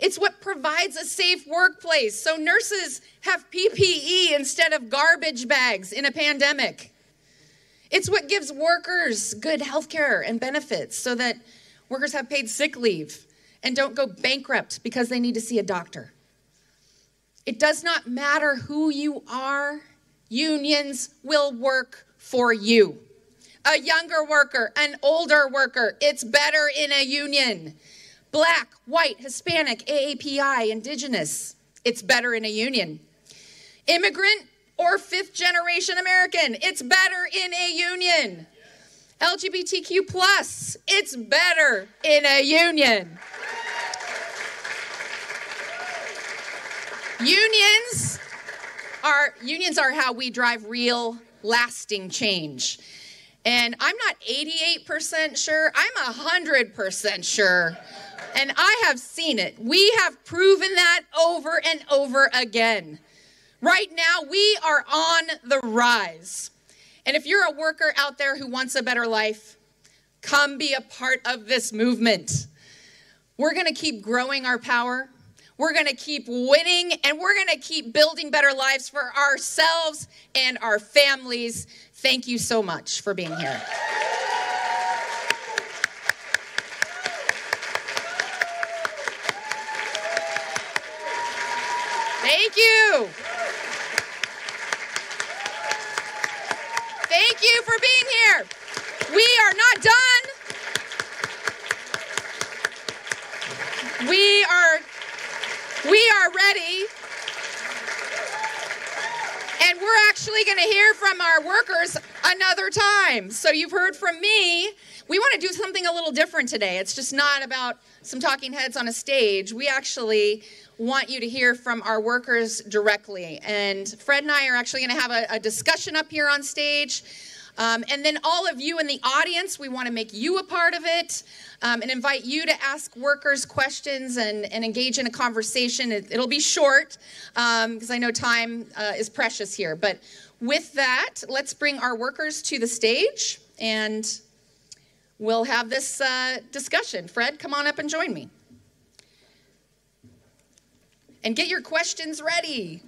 It's what provides a safe workplace so nurses have PPE instead of garbage bags in a pandemic. It's what gives workers good health care and benefits so that workers have paid sick leave and don't go bankrupt because they need to see a doctor. It does not matter who you are, unions will work for you. A younger worker, an older worker, it's better in a union. Black, white, Hispanic, AAPI, indigenous, it's better in a union. Immigrant or fifth generation American, it's better in a union. LGBTQ plus, it's better in a union. Unions are how we drive real, lasting change. And I'm not 88% sure, I'm 100% sure. And I have seen it. We have proven that over and over again. Right now, we are on the rise. And if you're a worker out there who wants a better life, come be a part of this movement. We're gonna keep growing our power. We're gonna keep winning, and we're gonna keep building better lives for ourselves and our families. Thank you so much for being here. Thank you. Thank you for being here. We are not done. We are ready. And we're actually going to hear from our workers another time. So you've heard from me. We want to do something a little different today. It's just not about some talking heads on a stage. We actually want you to hear from our workers directly. And Fred and I are actually going to have a discussion up here on stage. And then all of you in the audience, we want to make you a part of it and invite you to ask workers questions and engage in a conversation. It'll be short because I know time is precious here. But with that, let's bring our workers to the stage and we'll have this discussion. Fred, come on up and join me. And get your questions ready.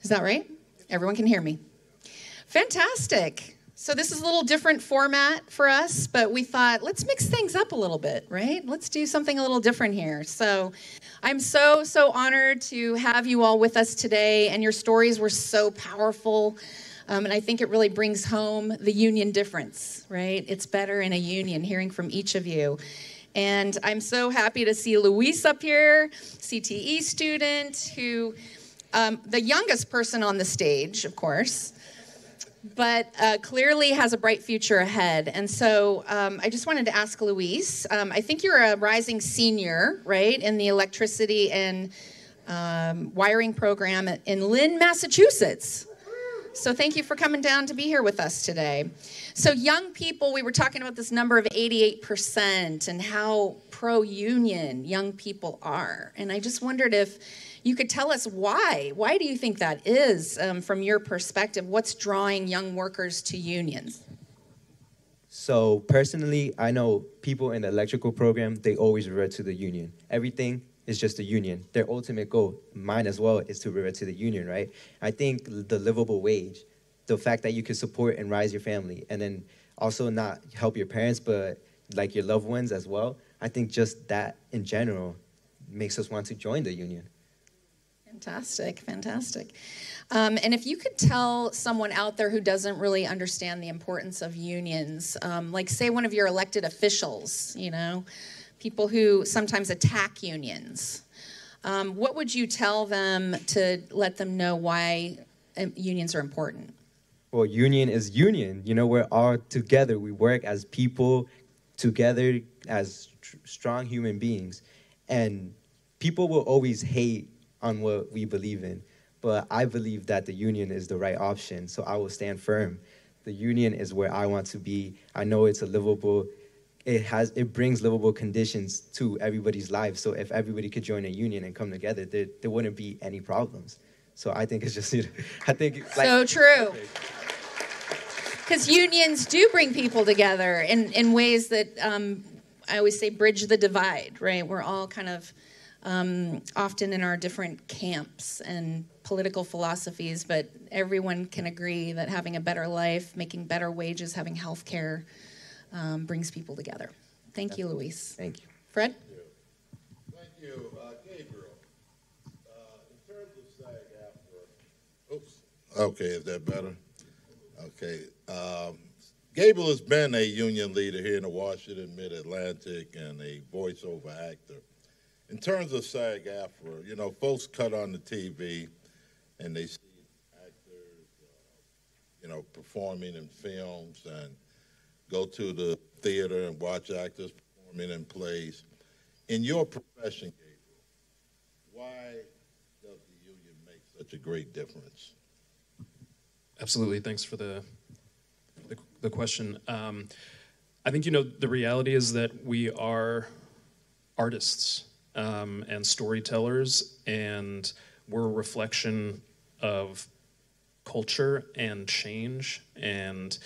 Is that right? Everyone can hear me. Fantastic. So this is a little different format for us, but we thought, let's mix things up a little bit, right? Let's do something a little different here. So I'm so honored to have you all with us today, and your stories were so powerful. And I think it really brings home the union difference, right? It's better in a union, hearing from each of you. And I'm so happy to see Luis up here, CTE student, who... the youngest person on the stage, of course, but clearly has a bright future ahead. And so I just wanted to ask Luis, I think you're a rising senior, right, in the electricity and wiring program in Lynn, Massachusetts. So thank you for coming down to be here with us today. So young people, we were talking about this number of 88% and how pro-union young people are. And I just wondered if you could tell us why. Why do you think that is from your perspective? What's drawing young workers to unions? So personally, I know people in the electrical program, they always revert to the union. Everything is just the union. Their ultimate goal, mine as well, is to revert to the union, right? I think the livable wage, the fact that you can support and rise your family, and then also not help your parents, but like your loved ones as well. I think just that in general makes us want to join the union. Fantastic, fantastic. And if you could tell someone out there who doesn't really understand the importance of unions, like say one of your elected officials, you know, people who sometimes attack unions, what would you tell them to let them know why unions are important? Well, union is union. You know, we're all together. We work as people together as strong human beings. And people will always hate on what we believe in. But I believe that the union is the right option, so I will stand firm. The union is where I want to be. I know it's a livable, it brings livable conditions to everybody's lives. So if everybody could join a union and come together, there wouldn't be any problems. So I think it's just, I think it's like, so true. Because unions do bring people together in ways that I always say bridge the divide, right? We're all kind of often in our different camps and political philosophies, but everyone can agree that having a better life, making better wages, having health care brings people together. Thank you, Luis. Thank you. Fred? Thank you. Thank you, Gabriel. In terms of Okay, is that better? Okay. Gabriel has been a union leader here in the Washington Mid-Atlantic and a voiceover actor. In terms of SAG-AFTRA, you know, folks cut on the TV and they see actors, you know, performing in films and go to the theater and watch actors performing in plays. In your profession, Gabriel, why does the union make such a great difference? Absolutely. Thanks for the question. I think, you know, the reality is that we are artists and storytellers, and we're a reflection of culture and change. And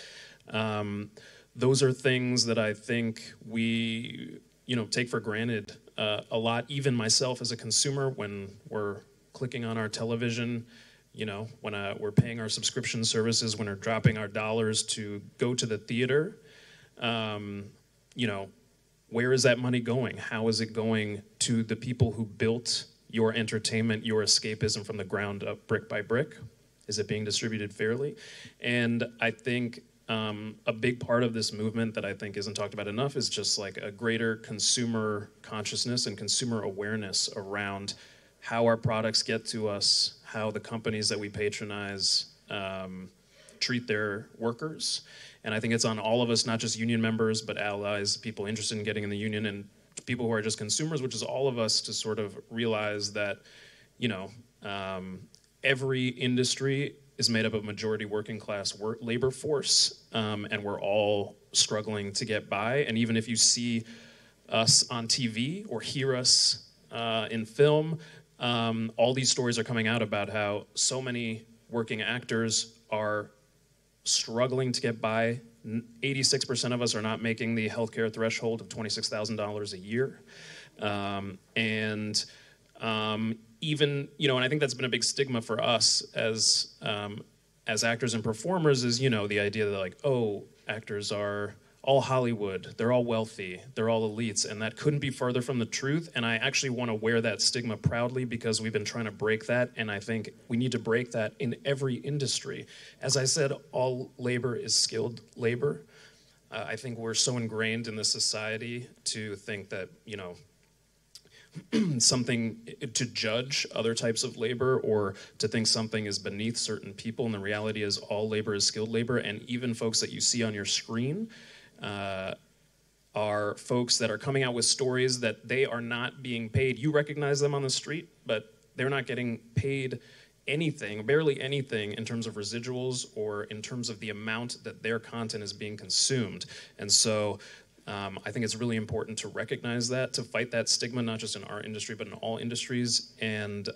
those are things that I think we, you know, take for granted a lot, even myself as a consumer when we're clicking on our television. You know, when we're paying our subscription services, when we're dropping our dollars to go to the theater, you know, where is that money going? How is it going to the people who built your entertainment, your escapism from the ground up, brick by brick? Is it being distributed fairly? And I think a big part of this movement that I think isn't talked about enough is just like a greater consumer consciousness and consumer awareness around how our products get to us, how the companies that we patronize treat their workers. And I think it's on all of us, not just union members, but allies, people interested in getting in the union, and people who are just consumers, which is all of us, to sort of realize that, you know, every industry is made up of majority working class labor force, and we're all struggling to get by. And even if you see us on TV or hear us in film, all these stories are coming out about how so many working actors are struggling to get by. 86% of us are not making the healthcare threshold of $26,000 a year. Even, you know, and I think that's been a big stigma for us as actors and performers is, you know, the idea that like, oh, actors are all Hollywood, they're all wealthy, they're all elites, and that couldn't be further from the truth. And I actually want to wear that stigma proudly because we've been trying to break that, and I think we need to break that in every industry. As I said, all labor is skilled labor. I think we're so ingrained in this society to think that, you know, something, to judge other types of labor or to think something is beneath certain people, and the reality is all labor is skilled labor, and even folks that you see on your screen are folks that are coming out with stories that they are not being paid. You recognize them on the street, but they're not getting paid anything, barely anything, in terms of residuals or in terms of the amount that their content is being consumed. And so I think it's really important to recognize that, to fight that stigma, not just in our industry, but in all industries, and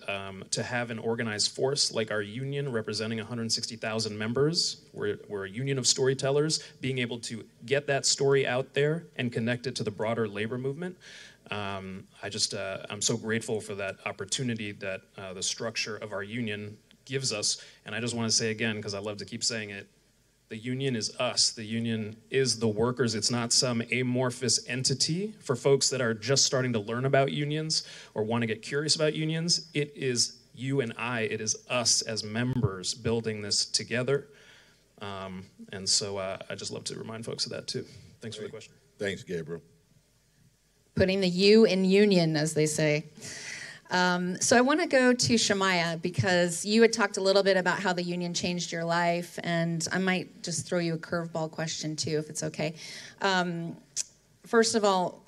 to have an organized force like our union representing 160,000 members. We're a union of storytellers, being able to get that story out there and connect it to the broader labor movement. I'm so grateful for that opportunity that the structure of our union gives us. And I just want to say again, because I love to keep saying it, the union is us. The union is the workers. It's not some amorphous entity for folks that are just starting to learn about unions or want to get curious about unions. It is you and I. It is us as members building this together. And so I just love to remind folks of that too. Thanks for the question. Thanks, Gabriel. Putting the you in union, as they say. So I want to go to Shemaya, because you had talked a little bit about how the union changed your life, and I might just throw you a curveball question too, if it's okay. First of all,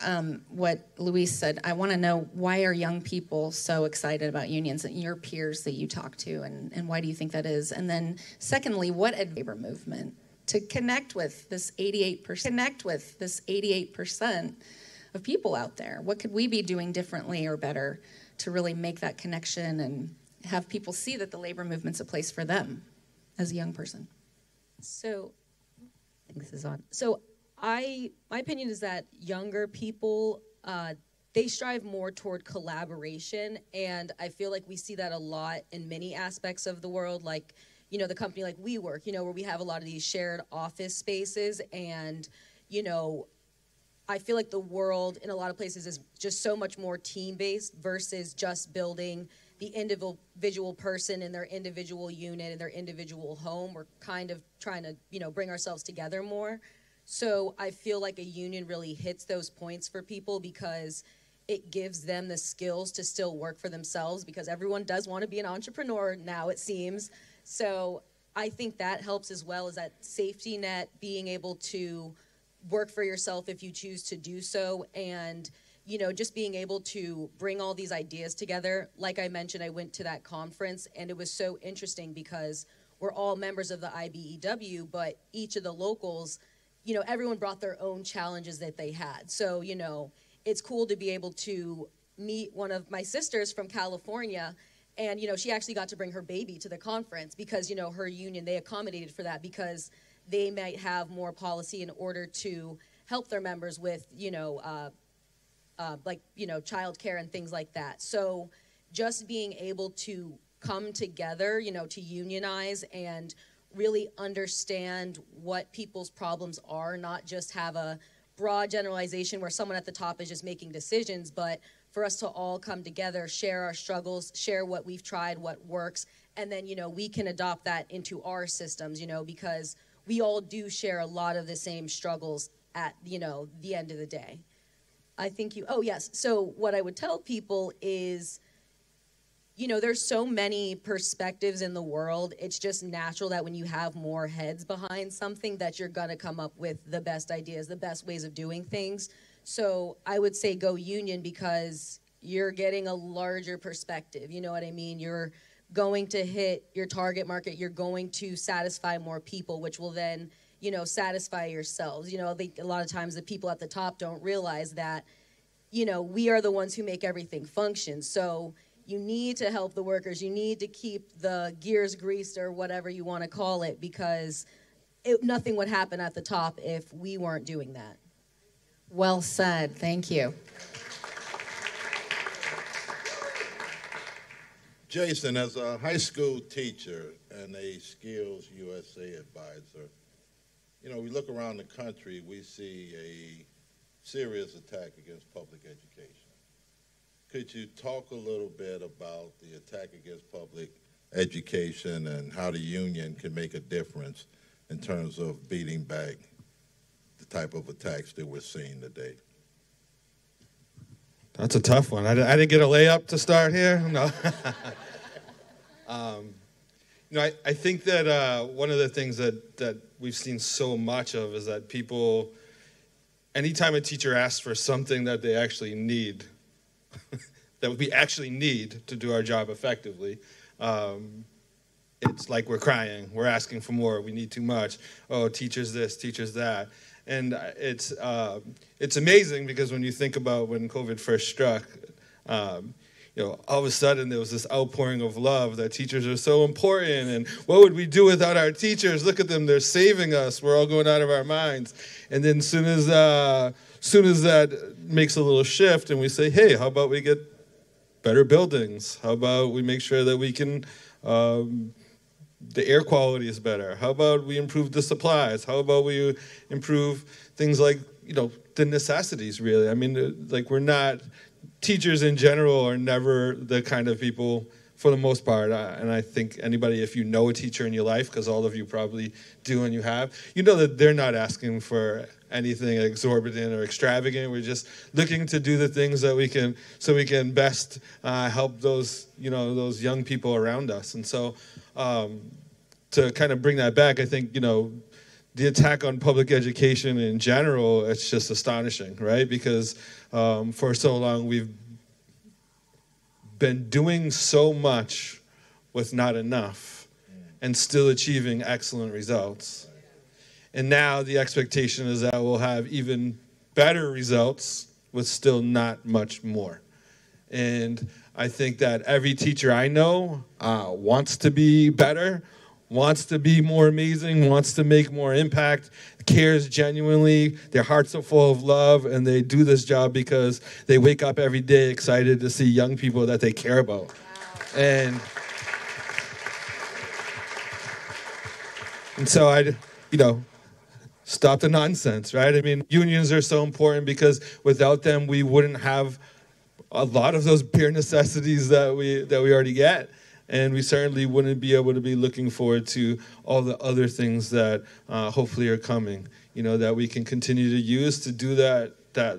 what Luis said, I want to know, why are young people so excited about unions, and your peers that you talk to, and why do you think that is? And then secondly, what a labor movement to connect with this 88%, of people out there. What could we be doing differently or better to really make that connection and have people see that the labor movement's a place for them as a young person? So, I think this is on. So, my opinion is that younger people, they strive more toward collaboration, and I feel like we see that a lot in many aspects of the world, like, you know, the company like WeWork, you know, where we have a lot of these shared office spaces, and, you know, I feel like the world in a lot of places is just so much more team-based versus just building the individual person in their individual unit and their individual home. We're kind of trying to, you know, bring ourselves together more. So I feel like a union really hits those points for people because it gives them the skills to still work for themselves, because everyone does want to be an entrepreneur now, it seems. So I think that helps, as well as that safety net, being able to work for yourself if you choose to do so. And, you know, just being able to bring all these ideas together. Like I mentioned, I went to that conference and it was so interesting because we're all members of the IBEW, but each of the locals, you know, everyone brought their own challenges that they had. So, you know, it's cool to be able to meet one of my sisters from California, and, you know, she actually got to bring her baby to the conference because, you know, her union, they accommodated for that because they might have more policy in order to help their members with, you know, like, you know, childcare and things like that. So just being able to come together, you know, to unionize and really understand what people's problems are, not just have a broad generalization where someone at the top is just making decisions, but for us to all come together, share our struggles, share what we've tried, what works, and then, you know, we can adopt that into our systems, you know, because we all do share a lot of the same struggles at, you know, the end of the day. I think you, oh yes, so what I would tell people is, you know, there's so many perspectives in the world. It's just natural that when you have more heads behind something that you're gonna come up with the best ideas, the best ways of doing things. So I would say go union because you're getting a larger perspective. You know what I mean? You're going to hit your target market. You're going to satisfy more people, which will then, you know, satisfy yourselves. You know, I think a lot of times the people at the top don't realize that, you know, we are the ones who make everything function. So you need to help the workers. You need to keep the gears greased or whatever you want to call it, because nothing would happen at the top if we weren't doing that. Well said. Thank you. Jason, as a high school teacher and a Skills USA advisor, you know, we look around the country, we see a serious attack against public education. Could you talk a little bit about the attack against public education and how the union can make a difference in terms of beating back the type of attacks that we're seeing today? That's a tough one. I didn't get a layup to start here. No. You know, I think that one of the things that we've seen so much of is that people, anytime a teacher asks for something that they actually need, that we actually need to do our job effectively. It's like we're crying, we're asking for more, we need too much. Oh, teachers this, teachers that. And it's amazing because when you think about when COVID first struck, you know, all of a sudden there was this outpouring of love that teachers are so important and what would we do without our teachers? Look at them, they're saving us, we're all going out of our minds. And then soon as that makes a little shift and we say, hey, how about we get better buildings? How about we make sure that we can, the air quality is better? How about we improve the supplies? How about we improve things like, you know, the necessities really? I mean, like we're not, teachers in general are never the kind of people, for the most part, and I think anybody, if you know a teacher in your life, because all of you probably do and you have, you know that they're not asking for anything exorbitant or extravagant. We're just looking to do the things that we can, so we can best help those, you know, those young people around us. And so, to kind of bring that back, I think, you know, the attack on public education in general, it's just astonishing, right? Because for so long we've been doing so much with not enough and still achieving excellent results. And now the expectation is that we'll have even better results with still not much more. And I think that every teacher I know wants to be better, wants to be more amazing, wants to make more impact, cares genuinely, their hearts are full of love, and they do this job because they wake up every day excited to see young people that they care about. Wow. And so I, you know, stop the nonsense, right? I mean, unions are so important because without them, we wouldn't have a lot of those bare necessities that we already get. And we certainly wouldn't be able to be looking forward to all the other things that hopefully are coming, you know, that we can continue to use to do that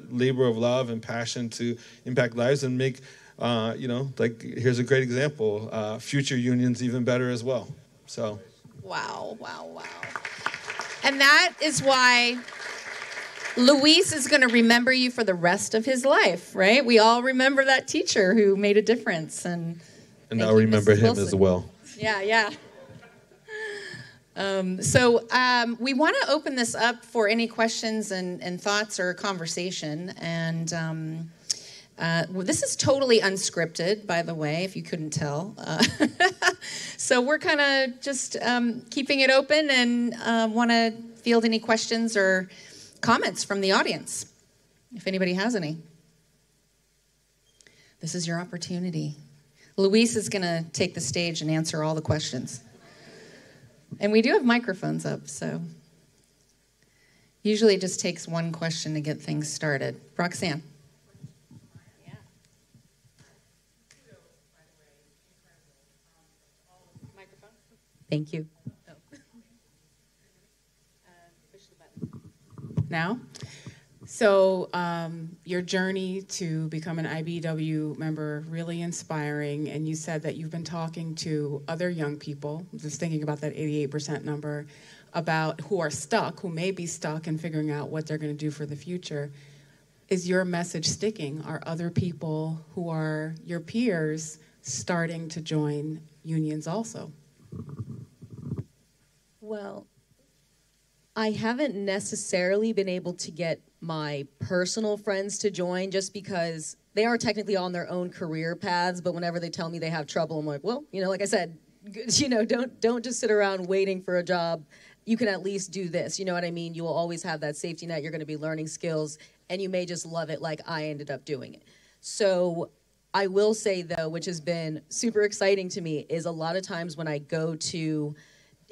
labor of love and passion to impact lives and make, you know, like here's a great example, future unions even better as well. So. Wow, wow, wow. And that is why Luis is going to remember you for the rest of his life, right? We all remember that teacher who made a difference. And I'll remember him as well. Yeah, yeah. We want to open this up for any questions and thoughts or conversation. And this is totally unscripted, by the way, if you couldn't tell. So we're kind of just keeping it open and want to field any questions or comments from the audience, if anybody has any. This is your opportunity. Luis is going to take the stage and answer all the questions. And we do have microphones up, so. Usually it just takes one question to get things started. Roxanne. Yeah. Microphone. Thank you. Oh. Push the button. Now? So your journey to become an IBEW member, really inspiring. And you said that you've been talking to other young people, just thinking about that 88% number, about who are stuck, who may be stuck in figuring out what they're going to do for the future. Is your message sticking? Are other people who are your peers starting to join unions also? Well, I haven't necessarily been able to get my personal friends to join just because they are technically on their own career paths, but whenever they tell me they have trouble, I'm like, well, you know, like I said, you know, don't just sit around waiting for a job. You can at least do this. You know what I mean? You will always have that safety net. You're going to be learning skills, and you may just love it like I ended up doing it. So I will say, though, which has been super exciting to me, is a lot of times when I go to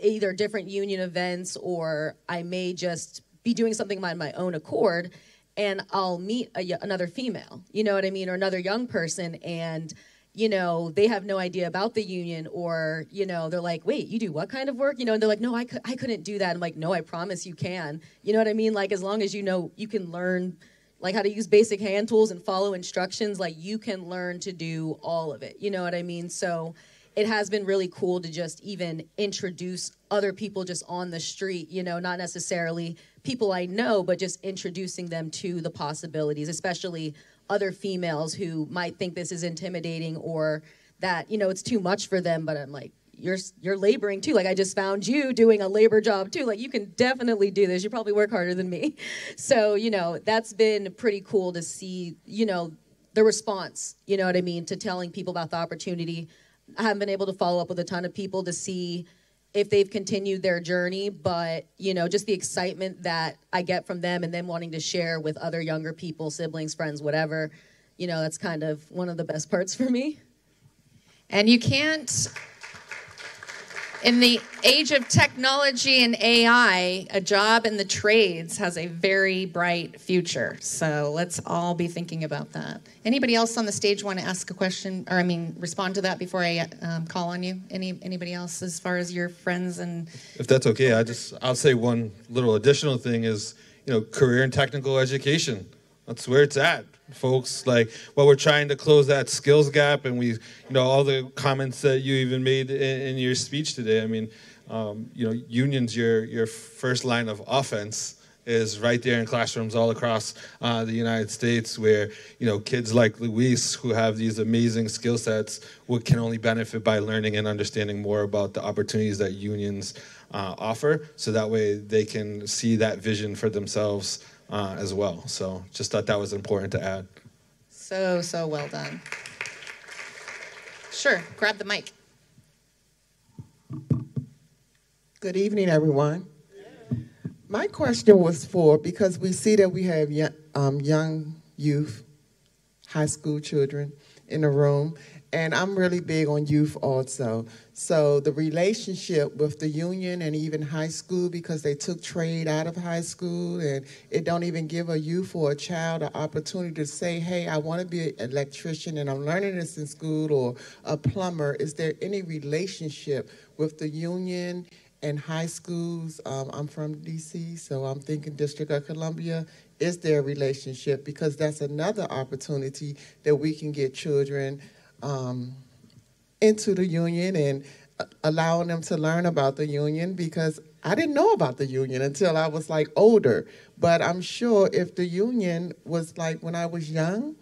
either different union events or I may just be doing something by my own accord, and I'll meet another female, you know what I mean, or another young person, and, you know, they have no idea about the union, or, you know, they're like, wait, you do what kind of work? You know, and they're like, no, I couldn't do that. I'm like, no, I promise you can. You know what I mean? Like, as long as you know, you can learn, like, how to use basic hand tools and follow instructions, like, you can learn to do all of it. You know what I mean? So it has been really cool to just even introduce other people just on the street, you know, not necessarily people I know, but just introducing them to the possibilities, especially other females who might think this is intimidating or that, you know, it's too much for them. But I'm like, you're laboring too. Like, I just found you doing a labor job too. Like, you can definitely do this. You probably work harder than me. So, you know, that's been pretty cool to see, you know, the response, you know what I mean, to telling people about the opportunity. I haven't been able to follow up with a ton of people to see if they've continued their journey, but, you know, just the excitement that I get from them and them wanting to share with other younger people, siblings, friends, whatever, you know, that's kind of one of the best parts for me. And you can't, in the age of technology and AI, a job in the trades has a very bright future. So let's all be thinking about that. Anybody else on the stage want to ask a question, or I mean, respond to that before I call on you? Anybody else as far as your friends and? If that's okay, I'll say one little additional thing is, you know, career and technical education. That's where it's at, folks. Like, while we're trying to close that skills gap, and we, you know, all the comments that you even made in your speech today, I mean, you know, unions, your first line of offense is right there in classrooms all across the United States, where, you know, kids like Luis, who have these amazing skill sets, can only benefit by learning and understanding more about the opportunities that unions offer, so that way they can see that vision for themselves as well. So just thought that was important to add. So well done. Sure, grab the mic. Good evening, everyone. Hello. My question was because we see that we have young youth, high school children in the room, And I'm really big on youth also. So the relationship with the union and even high school, because they took trade out of high school, and it don't even give a youth or a child an opportunity to say, hey, I want to be an electrician and I'm learning this in school, or a plumber. Is there any relationship with the union and high schools? I'm from DC, so I'm thinking District of Columbia. Is there a relationship? Because that's another opportunity that we can get children into the union and allowing them to learn about the union, because I didn't know about the union until I was like older. But I'm sure if the union was like when I was young,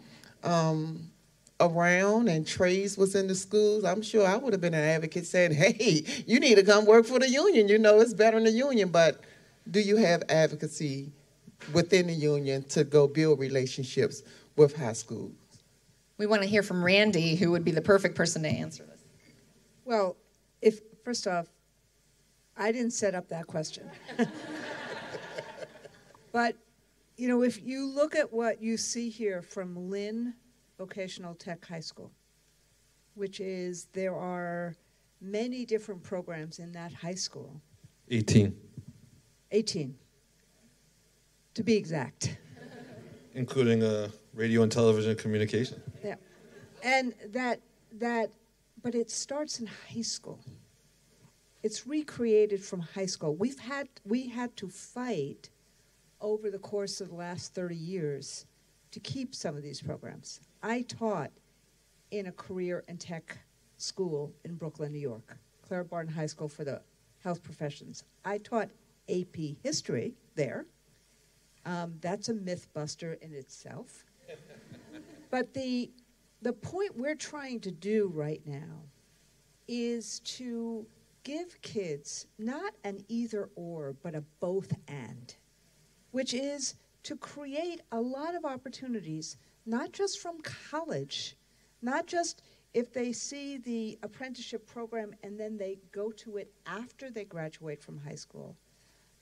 around and trades was in the schools, I'm sure I would have been an advocate saying, hey, you need to come work for the union. You know, it's better in the union. But do you have advocacy within the union to go build relationships with high schools? We want to hear from Randy, who would be the perfect person to answer this. Well, if first off, I didn't set up that question. But, you know, if you look at what you see here from Lynn Vocational Tech High School, which is, there are many different programs in that high school. 18, to be exact. Including radio and television communication. Yeah, and that, but it starts in high school. It's recreated from high school. We had to fight over the course of the last 30 years to keep some of these programs. I taught in a career and tech school in Brooklyn, New York, Clara Barton High School for the Health Professions. I taught AP History there. That's a myth buster in itself. But the point we're trying to do right now is to give kids not an either or, but a both and, which is to create a lot of opportunities, not just from college, not just if they see the apprenticeship program and then they go to it after they graduate from high school.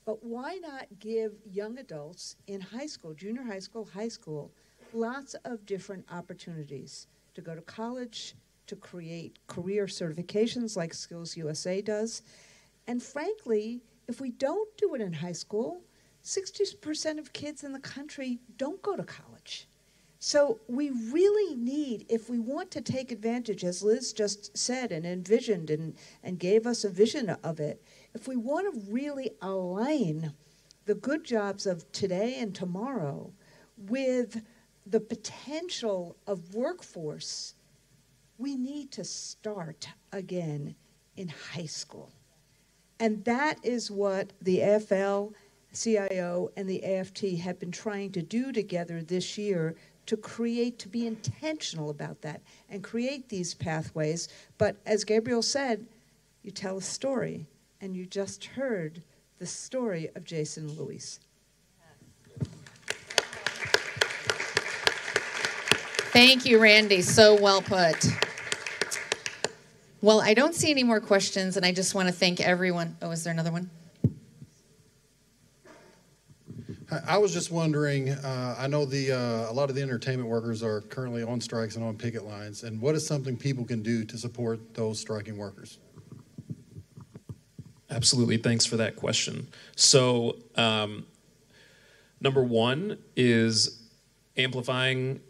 But why not give young adults in high school, junior high school, lots of different opportunities to go to college, to create career certifications like SkillsUSA does. And frankly, if we don't do it in high school, 60% of kids in the country don't go to college. So we really need, if we want to take advantage, as Liz just said and envisioned and gave us a vision of it, if we want to really align the good jobs of today and tomorrow with the potential of workforce, we need to start again in high school. And that is what the AFL-CIO and the AFT have been trying to do together this year, to create, to be intentional about that and create these pathways. But as Gabriel said, you tell a story. And you just heard the story of Jason Lewis. Thank you, Randy. So well put. Well, I don't see any more questions, and I just want to thank everyone. Oh, is there another one? I was just wondering, I know a lot of the entertainment workers are currently on strikes and on picket lines, and what is something people can do to support those striking workers? Absolutely. Thanks for that question. So number one is amplifying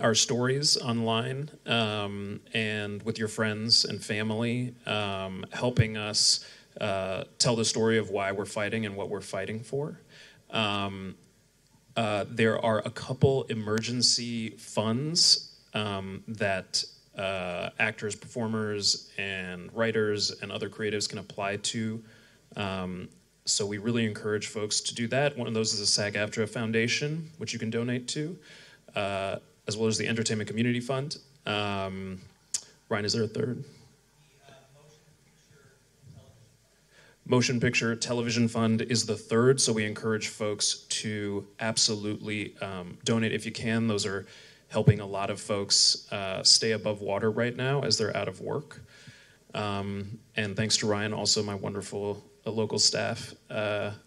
our stories online and with your friends and family, helping us tell the story of why we're fighting and what we're fighting for. There are a couple emergency funds that actors, performers, and writers and other creatives can apply to. So we really encourage folks to do that. One of those is the SAG-AFTRA Foundation, which you can donate to, as well as the Entertainment Community Fund. Ryan, is there a third? The Motion Picture Television Fund is the third, so we encourage folks to absolutely donate if you can. Those are helping a lot of folks stay above water right now as they're out of work. And thanks to Ryan, also my wonderful local staff.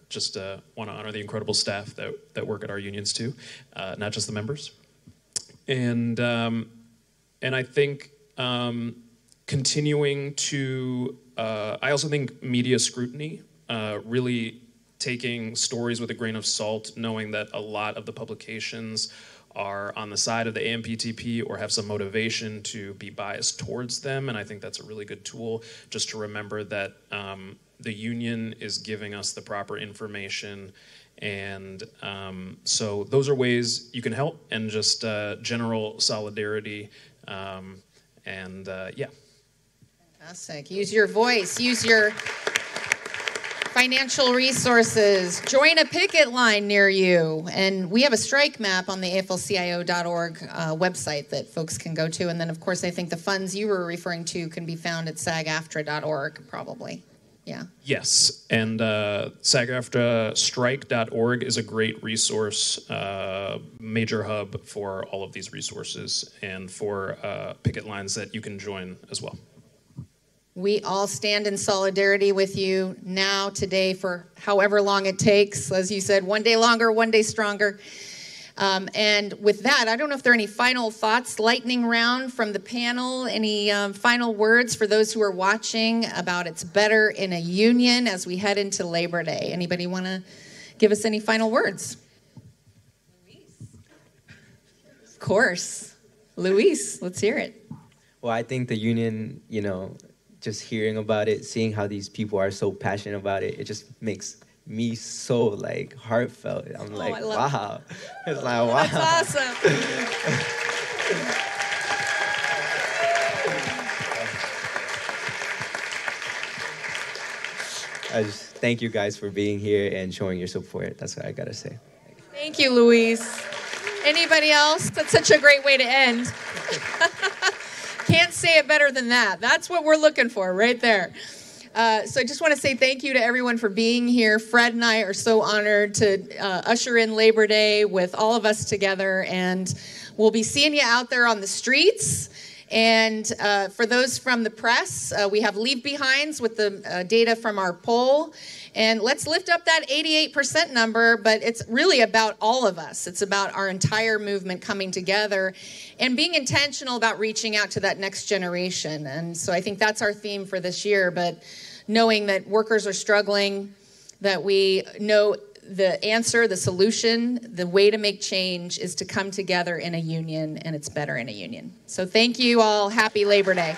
Just want to honor the incredible staff that work at our unions too, not just the members. And I think Continuing to, I also think media scrutiny, really taking stories with a grain of salt, knowing that a lot of the publications are on the side of the AMPTP or have some motivation to be biased towards them. And I think that's a really good tool just to remember that the union is giving us the proper information. And so those are ways you can help, and just general solidarity. Yeah. Fantastic. Use your voice. Use your financial resources. Join a picket line near you. And we have a strike map on the AFL-CIO.org website that folks can go to. And then, of course, I think the funds you were referring to can be found at SAG-AFTRA.org, probably. Yeah. Yes, and SAG-AFTRA-strike.org is a great resource, major hub for all of these resources and for picket lines that you can join as well. We all stand in solidarity with you now, today, for however long it takes. As you said, one day longer, one day stronger. And with that, I don't know if there are any final thoughts, lightning round from the panel, any final words for those who are watching about it's better in a union as we head into Labor Day. Anybody want to give us any final words? Of course. Luis, let's hear it. Well, I think the union, you know, just hearing about it, seeing how these people are so passionate about it, it just makes me so like heartfelt. I'm like, wow. It's like, wow. That's awesome. I just thank you guys for being here and showing your support. That's what I gotta say. Thank you, Luis. Anybody else? That's such a great way to end. Can't say it better than that. That's what we're looking for right there. So I just want to say thank you to everyone for being here. Fred and I are so honored to usher in Labor Day with all of us together, and we'll be seeing you out there on the streets. And for those from the press, we have leave behinds with the data from our poll. And let's lift up that 88% number, but it's really about all of us. It's about our entire movement coming together and being intentional about reaching out to that next generation. And so I think that's our theme for this year, but knowing that workers are struggling, that we know the answer, the solution, the way to make change is to come together in a union, and it's better in a union. So thank you all. Happy Labor Day.